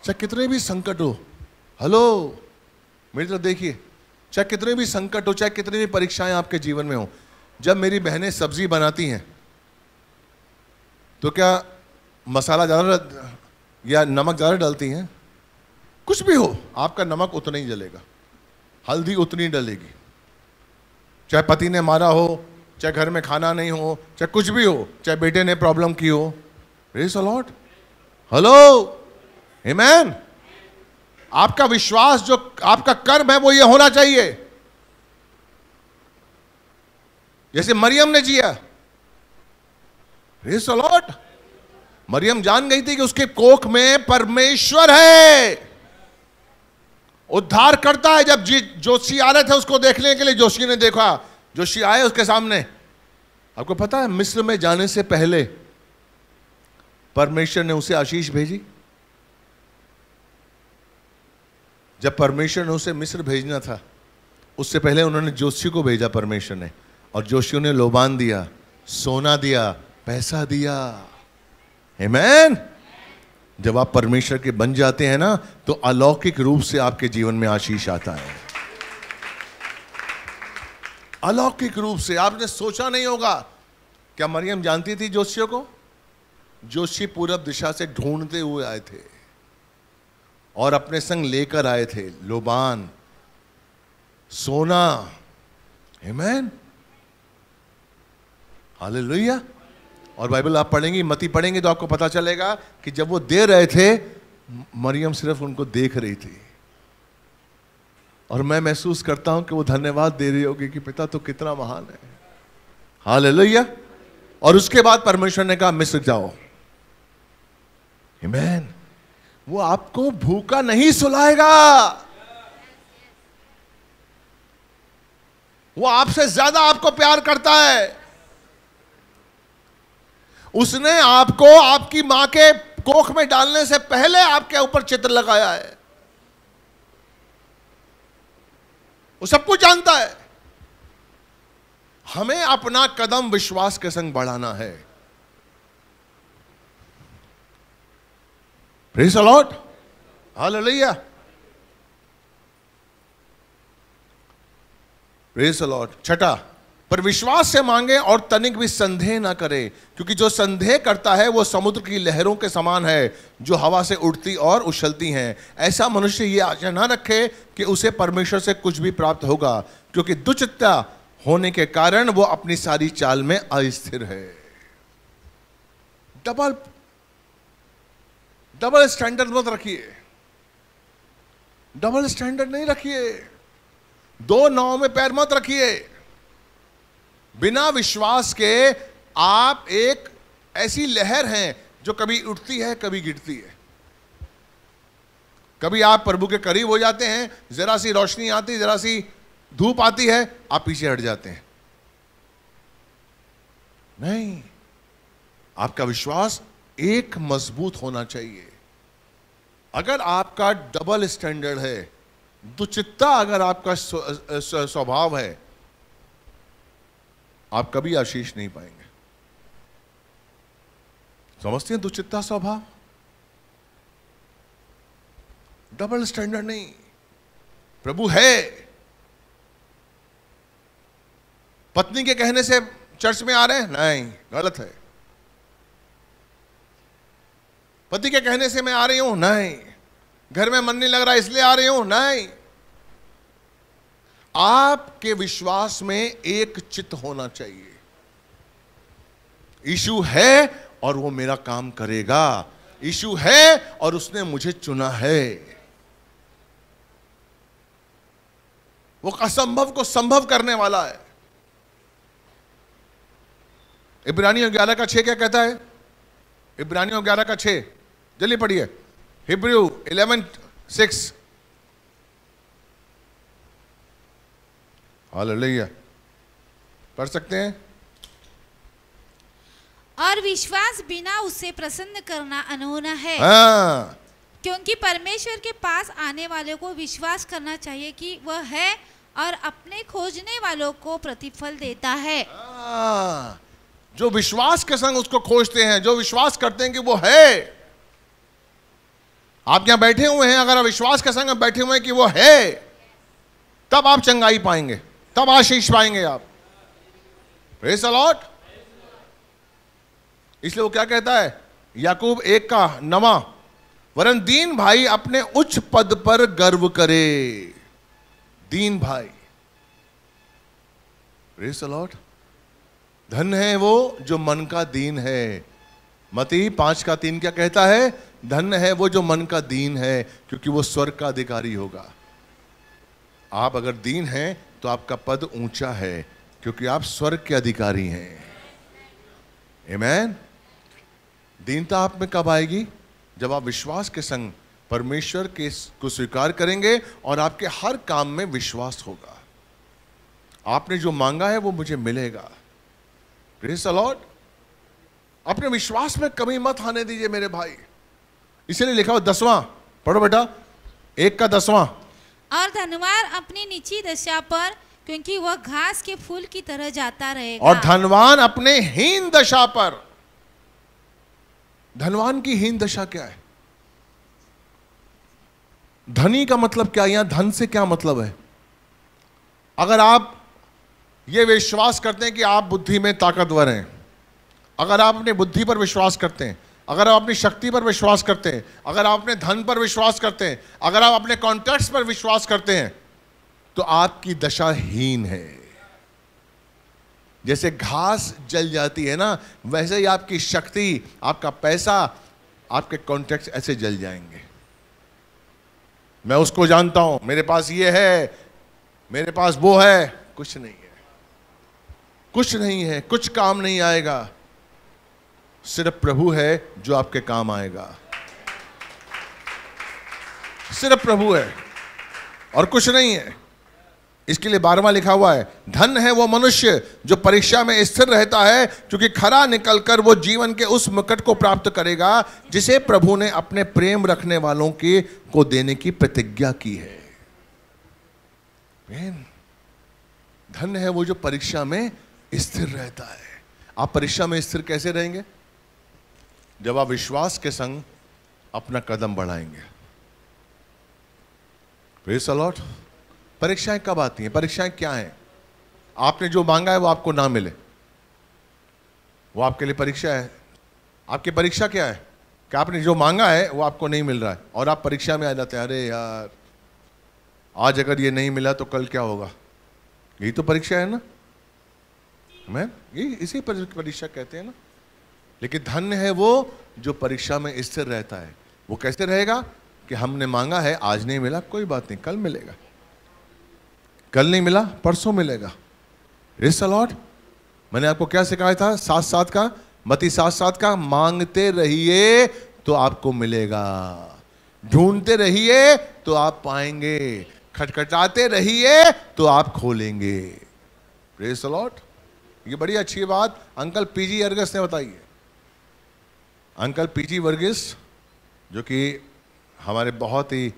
चाहे कितने भी संकट हो, हेलो मेरी तरफ देखिए, चाहे कितने भी संकट हो, चाहे कितनी भी परीक्षाएं आपके जीवन में हो। जब मेरी बहनें सब्जी बनाती हैं तो क्या मसाला ज़्यादा या नमक ज़्यादा डालती हैं? कुछ भी हो, आपका नमक उतना ही जलेगा, हल्दी उतनी डलेगी, चाहे पति ने मारा हो, चाहे घर में खाना नहीं हो, चाहे कुछ भी हो, चाहे बेटे ने प्रॉब्लम की हो। Praise the lord. हेलो आमीन। आपका विश्वास, जो आपका कर्म है वो ये होना चाहिए जैसे मरियम ने जिया। Praise the lord. मरियम जान गई थी कि उसके कोख में परमेश्वर है, उद्धार करता है। जब जोशी आ रहे थे उसको देखने के लिए, जोशी ने देखा, जोशी आए उसके सामने। आपको पता है मिस्र में जाने से पहले परमेश्वर ने उसे आशीष भेजी। जब परमेश्वर ने उसे मिस्र भेजना था उससे पहले उन्होंने जोशी को भेजा परमेश्वर ने, और जोशी ने लोबान दिया, सोना दिया, पैसा दिया। आमीन। जब आप परमेश्वर के बन जाते हैं ना तो अलौकिक रूप से आपके जीवन में आशीष आता है। अलौकिक रूप से आपने सोचा नहीं होगा। क्या मरियम जानती थी जोशियों को? जोशी पूरब दिशा से ढूंढते हुए आए थे और अपने संग लेकर आए थे लोबान, सोना। आमीन। हालेलुया। और बाइबल आप पढ़ेंगी, मती पढ़ेंगी तो आपको पता चलेगा कि जब वो दे रहे थे मरियम सिर्फ उनको देख रही थी। और मैं महसूस करता हूं कि वो धन्यवाद दे रही होगी कि पिता तो कितना महान है। हालेलुया। और उसके बाद परमेश्वर ने कहा मिस्र जाओ। आमीन। वो आपको भूखा नहीं सुलाएगा, वो आपसे ज्यादा आपको प्यार करता है। उसने आपको आपकी मां के कोख में डालने से पहले आपके ऊपर चित्र लगाया है। वो सब कुछ जानता है। हमें अपना कदम विश्वास के संग बढ़ाना है। Praise the Lord. Hallelujah. Praise the lord. छठा, पर विश्वास से मांगे और तनिक भी संदेह ना करें, क्योंकि जो संदेह करता है वो समुद्र की लहरों के समान है जो हवा से उठती और उछलती हैं। ऐसा मनुष्य ये आशा ना रखे कि उसे परमेश्वर से कुछ भी प्राप्त होगा, क्योंकि दुचित्ता होने के कारण वो अपनी सारी चाल में अस्थिर है। डबल डबल स्टैंडर्ड मत रखिए, डबल स्टैंडर्ड नहीं रखिए, दो नाव में पैर मत रखिए। बिना विश्वास के आप एक ऐसी लहर हैं जो कभी उठती है कभी गिरती है। कभी आप प्रभु के करीब हो जाते हैं, जरा सी रोशनी आती, जरा सी धूप आती है, आप पीछे हट जाते हैं। नहीं, आपका विश्वास एक मजबूत होना चाहिए। अगर आपका डबल स्टैंडर्ड है, दुचित्ता अगर आपका स्वभाव है, आप कभी आशीष नहीं पाएंगे। समझते हैं? दुचित्ता स्वभाव, डबल स्टैंडर्ड नहीं। प्रभु है। पत्नी के कहने से चर्च में आ रहे हैं? नहीं, गलत है। पति के कहने से मैं आ रही हूं? नहीं। घर में मन नहीं लग रहा इसलिए आ रही हूं? नहीं। आपके विश्वास में एक चित्त होना चाहिए। यीशु है और वो मेरा काम करेगा। यीशु है और उसने मुझे चुना है। वो असंभव को संभव करने वाला है। इब्रानियों 11:6 क्या कहता है? इब्रानियों 11:6 जल्दी पढ़िए। हिब्रू 11:6। हालेलुया। पढ़ सकते हैं। और विश्वास बिना उसे प्रसन्न करना अनहोना है। हाँ। क्योंकि परमेश्वर के पास आने वाले को विश्वास करना चाहिए कि वह है और अपने खोजने वालों को प्रतिफल देता है। हाँ। जो विश्वास के संग उसको खोजते हैं, जो विश्वास करते हैं कि वो है। आप यहां बैठे हुए हैं, अगर आप विश्वास के संग बैठे हुए हैं कि वो है, तब आप चंगाई पाएंगे, तब आशीष पाएंगे आप। Praise the Lord. इसलिए वो क्या कहता है? याकूब 1:9, वरन दीन भाई अपने उच्च पद पर गर्व करे। दीन भाई। Praise the lord. धन है वो जो मन का दीन है। मत्ती 5:3 क्या कहता है? धन है वो जो मन का दीन है, क्योंकि वो स्वर्ग का अधिकारी होगा। आप अगर दीन हैं तो आपका पद ऊंचा है, क्योंकि आप स्वर्ग के अधिकारी हैं। आमेन। दीनता आप में कब आएगी? जब आप विश्वास के संग परमेश्वर के को स्वीकार करेंगे और आपके हर काम में विश्वास होगा। आपने जो मांगा है वो मुझे मिलेगा। Praise the lord. अपने विश्वास में कमी मत आने दीजिए मेरे भाई। इसीलिए लिखा हो 10वां पढ़ो बेटा, 1 का 10वां। और धनवान अपनी नीची दशा पर, क्योंकि वह घास के फूल की तरह जाता रहेगा। और धनवान अपने हीन दशा पर। धनवान की हीन दशा क्या है? धनी का मतलब क्या? यहां धन से क्या मतलब है? अगर आप ये विश्वास करते हैं कि आप बुद्धि में ताकतवर हैं, अगर आप अपनी बुद्धि पर विश्वास करते हैं, अगर आप अपनी शक्ति पर विश्वास करते हैं, अगर आप अपने धन पर विश्वास करते हैं, अगर आप अपने कॉन्टैक्ट्स पर विश्वास करते हैं, तो आपकी दशा हीन है। जैसे घास जल जाती है ना, वैसे ही आपकी शक्ति, आपका पैसा, आपके कॉन्टैक्ट्स ऐसे जल जाएंगे। मैं उसको जानता हूं, मेरे पास ये है, मेरे पास वो है, कुछ नहीं है, कुछ नहीं है, कुछ काम नहीं आएगा। सिर्फ प्रभु है जो आपके काम आएगा। सिर्फ प्रभु है और कुछ नहीं है। इसके लिए 12वां लिखा हुआ है, धन है वो मनुष्य जो परीक्षा में स्थिर रहता है, क्योंकि खरा निकलकर वो जीवन के उस मुकुट को प्राप्त करेगा जिसे प्रभु ने अपने प्रेम रखने वालों के को देने की प्रतिज्ञा की है। धन है वो जो परीक्षा में स्थिर रहता है। आप परीक्षा में स्थिर कैसे रहेंगे? जब आप विश्वास के संग अपना कदम बढ़ाएंगे। Praise the lord. परीक्षाएं कब आती हैं? परीक्षाएं क्या हैं? आपने जो मांगा है वो आपको ना मिले, वो आपके लिए परीक्षा है। आपकी परीक्षा क्या है? कि आपने जो मांगा है वो आपको नहीं मिल रहा है और आप परीक्षा में आ जाते हैं। अरे यार, आज अगर ये नहीं मिला तो कल क्या होगा? यही तो परीक्षा है ना। मैम, यही इसी परीक्षा कहते हैं ना। लेकिन धन्य है वो जो परीक्षा में स्थिर रहता है। वो कैसे रहेगा? कि हमने मांगा है, आज नहीं मिला, कोई बात नहीं, कल मिलेगा। कल नहीं मिला, परसों मिलेगा। Praise the lord. मैंने आपको क्या सिखाया था? 7:7 का, मत्ती 7:7 का, मांगते रहिए तो आपको मिलेगा, ढूंढते रहिए तो आप पाएंगे, खटखटाते रहिए तो आप खोलेंगे। Praise the lord. ये बड़ी अच्छी बात अंकल पीजी वर्गीस ने बताई है। अंकल पीजी वर्गीस जो कि हमारे बहुत ही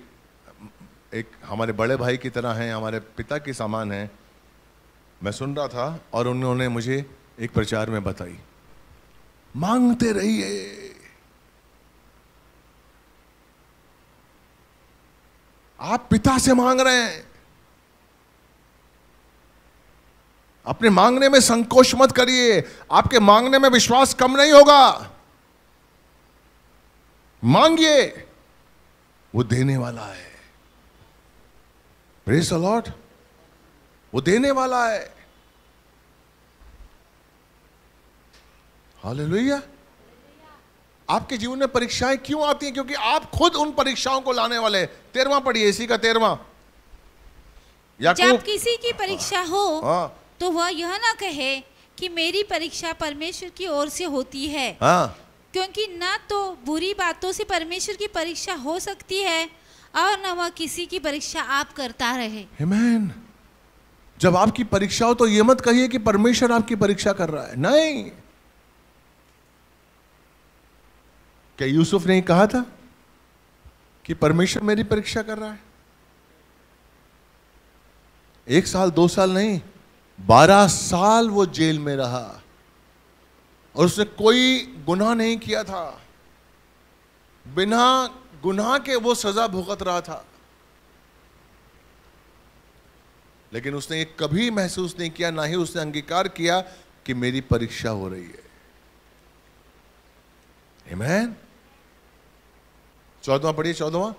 एक हमारे बड़े भाई की तरह हैं, हमारे पिता के समान हैं, मैं सुन रहा था और उन्होंने मुझे एक प्रचार में बताई। मांगते रहिए। आप पिता से मांग रहे हैं, अपने मांगने में संकोच मत करिए। आपके मांगने में विश्वास कम नहीं होगा। मांगिए, वो देने वाला है। Praise the Lord. वो देने वाला है। हालेलुया। आपके जीवन में परीक्षाएं क्यों आती हैं? क्योंकि आप खुद उन परीक्षाओं को लाने वाले। 13वां पढ़िए, इसी का 13वां। जब किसी की परीक्षा हो तो वह यह ना कहे कि मेरी परीक्षा परमेश्वर की ओर से होती है, क्योंकि ना तो बुरी बातों से परमेश्वर की परीक्षा हो सकती है और न वह किसी की परीक्षा आप करता रहे। आमीन। जब आपकी परीक्षा हो तो यह मत कहिए कि परमेश्वर आपकी परीक्षा कर रहा है। नहीं। क्या यूसुफ ने कहा था कि परमेश्वर मेरी परीक्षा कर रहा है? 1 साल 2 साल नहीं, 12 साल वो जेल में रहा और उसने कोई गुनाह नहीं किया था। बिना गुनाह के वो सजा भुगत रहा था, लेकिन उसने ये कभी महसूस नहीं किया, ना ही उसने अंगीकार किया कि मेरी परीक्षा हो रही है। आमीन। 14वां पढ़िए, 14वां।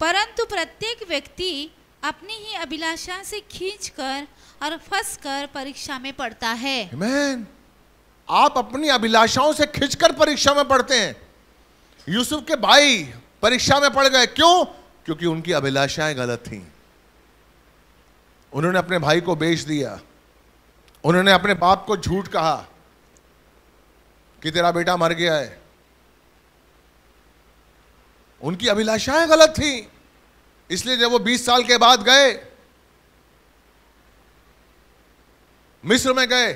परंतु प्रत्येक व्यक्ति अपनी ही अभिलाषा से खींचकर और फंसकर परीक्षा में पड़ता है। आमीन। आप अपनी अभिलाषाओं से खींचकर परीक्षा में पड़ते हैं। यूसुफ के भाई परीक्षा में पड़ गए। क्यों? क्योंकि उनकी अभिलाषाएं गलत थीं। उन्होंने अपने भाई को बेच दिया, उन्होंने अपने बाप को झूठ कहा कि तेरा बेटा मर गया है। उनकी अभिलाषाएं गलत थी, इसलिए जब वो 20 साल के बाद गए, मिस्र में गए,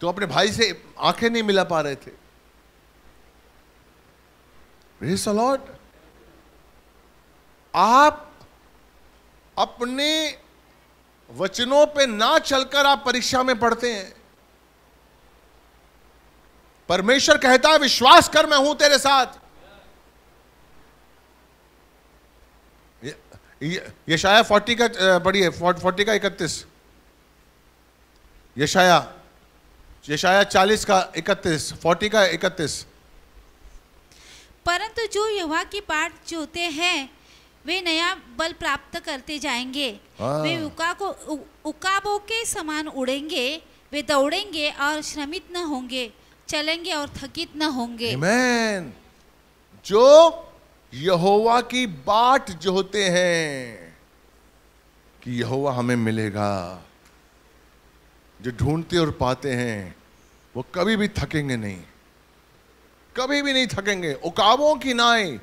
तो अपने भाई से आंखें नहीं मिला पा रहे थे। Praise the Lord. आप अपने वचनों पे ना चलकर आप परीक्षा में पढ़ते हैं। परमेश्वर कहता है विश्वास कर, मैं हूं तेरे साथ। यशाया 40 का पढ़िए, 40 का 31, यशाया 40 का 31, 40 का 31। परंतु जो यहोवा की बाट जोते हैं वे नया बल प्राप्त करते जाएंगे, वे उकाबों के समान उड़ेंगे, वे दौड़ेंगे और श्रमित न होंगे, चलेंगे और थकित न होंगे। आमीन। जो यहोवा की बाट जोते हैं कि यहोवा हमें मिलेगा, जो ढूंढते और पाते हैं, वो कभी भी थकेंगे नहीं, कभी भी नहीं थकेंगे। उकाबों की नाई,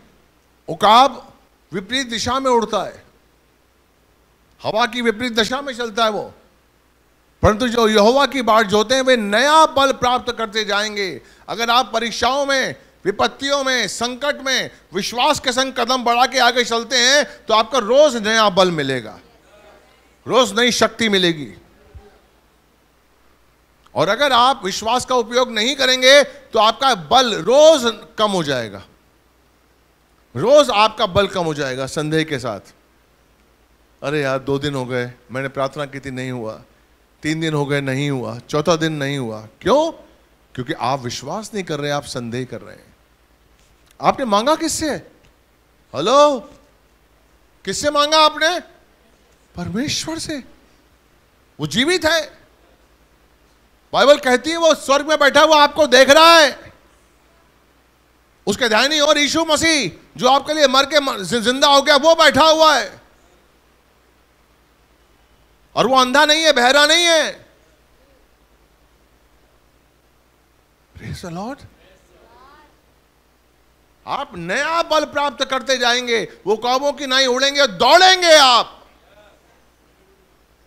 उकाब विपरीत दिशा में उड़ता है, हवा की विपरीत दिशा में चलता है वो। परंतु जो यहोवा की बाट जोते हैं वे नया बल प्राप्त करते जाएंगे। अगर आप परीक्षाओं में, विपत्तियों में, संकट में विश्वास के संग कदम बढ़ा के आगे चलते हैं, तो आपको रोज नया बल मिलेगा, रोज नई शक्ति मिलेगी। और अगर आप विश्वास का उपयोग नहीं करेंगे तो आपका बल रोज कम हो जाएगा, रोज आपका बल कम हो जाएगा। संदेह के साथ, अरे यार 2 दिन हो गए मैंने प्रार्थना की थी, नहीं हुआ, 3 दिन हो गए नहीं हुआ, 4था दिन नहीं हुआ। क्यों? क्योंकि आप विश्वास नहीं कर रहे, आप संदेह कर रहे हैं। आपने मांगा किससे? हेलो, किससे मांगा आपने? परमेश्वर से। वो जीवित है, बाइबल कहती है वो स्वर्ग में बैठा हुआ आपको देख रहा है। उसके ध्यानी और यीशु मसीह जो आपके लिए मर के जिंदा हो गया, वो बैठा हुआ है। और वो अंधा नहीं है, बहरा नहीं है। Praise the Lord. आप नया बल प्राप्त करते जाएंगे, वो कौमों की नाई उड़ेंगे और दौड़ेंगे आप।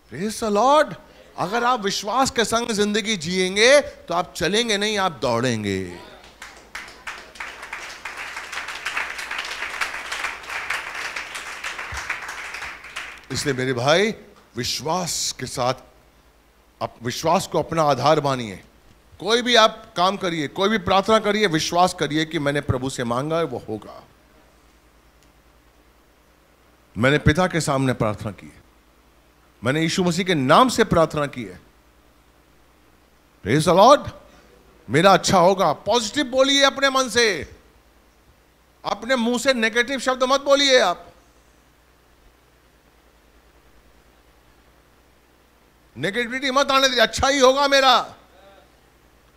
Praise the lord. अगर आप विश्वास के संग जिंदगी जिएंगे तो आप चलेंगे नहीं, आप दौड़ेंगे। इसलिए मेरे भाई, विश्वास के साथ आप विश्वास को अपना आधार मानिए। कोई भी आप काम करिए, कोई भी प्रार्थना करिए, विश्वास करिए कि मैंने प्रभु से मांगा है वो होगा। मैंने पिता के सामने प्रार्थना की है, मैंने यीशु मसीह के नाम से प्रार्थना की है। Praise the lord. मेरा अच्छा होगा, पॉजिटिव बोलिए अपने मन से, अपने मुंह से नेगेटिव शब्द मत बोलिए आप। नेगेटिविटी मत आने दीजिए। अच्छा ही होगा मेरा,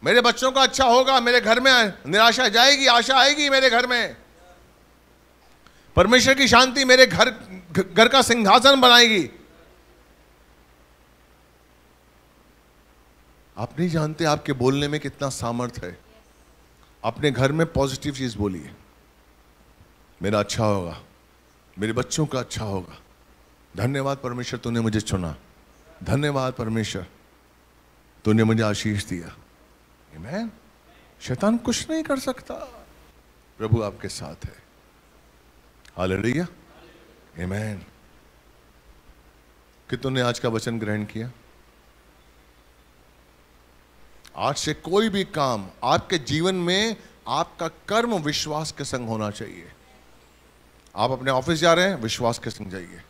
मेरे बच्चों का अच्छा होगा, मेरे घर में निराशा जाएगी, आशा आएगी मेरे घर में। परमेश्वर की शांति मेरे घर का सिंहासन बनाएगी। आप नहीं जानते आपके बोलने में कितना सामर्थ है। अपने घर में पॉजिटिव चीज बोलिए, मेरा अच्छा होगा, मेरे बच्चों का अच्छा होगा, धन्यवाद परमेश्वर तूने मुझे चुना, धन्यवाद परमेश्वर तूने मुझे आशीष दिया। आमीन। शैतान कुछ नहीं कर सकता, प्रभु आपके साथ है। हालेलुया। आमीन। कितनों ने आज का वचन ग्रहण किया? आज से कोई भी काम आपके जीवन में, आपका कर्म विश्वास के संग होना चाहिए। आप अपने ऑफिस जा रहे हैं, विश्वास के संग जाइए,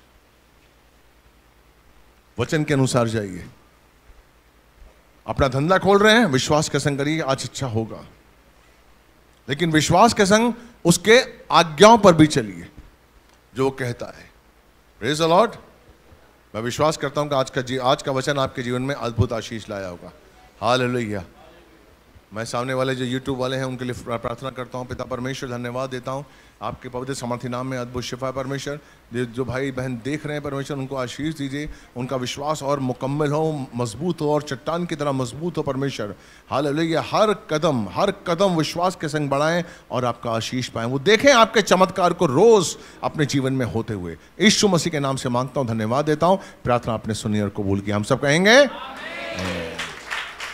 वचन के अनुसार जाइए। अपना धंधा खोल रहे हैं, विश्वास के संग करिए, आज अच्छा होगा। लेकिन विश्वास के संग उसके आज्ञाओं पर भी चलिए जो कहता है। Praise the lord. मैं विश्वास करता हूं कि आज का वचन आपके जीवन में अद्भुत आशीष लाया होगा। हालेलुया। मैं सामने वाले जो YouTube वाले हैं उनके लिए प्रार्थना करता हूँ। पिता परमेश्वर धन्यवाद देता हूँ आपके पवित्र सामर्थी नाम में। अद्भुत शिफा परमेश्वर, जो भाई बहन देख रहे हैं परमेश्वर उनको आशीष दीजिए, उनका विश्वास और मुकम्मल हो, मजबूत हो और चट्टान की तरह मजबूत हो परमेश्वर। हालेलुया। हर कदम विश्वास के संग बढ़ाएं और आपका आशीष पाएं, वो देखें आपके चमत्कार को रोज़ अपने जीवन में होते हुए। यीशु मसीह के नाम से मांगता हूँ, धन्यवाद देता हूँ। प्रार्थना आपने सुनी और कबूल की, हम सब कहेंगे आमीन।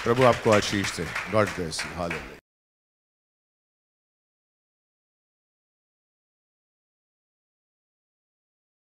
प्रभु आपको आशीष दे। God bless you. हालेलुया।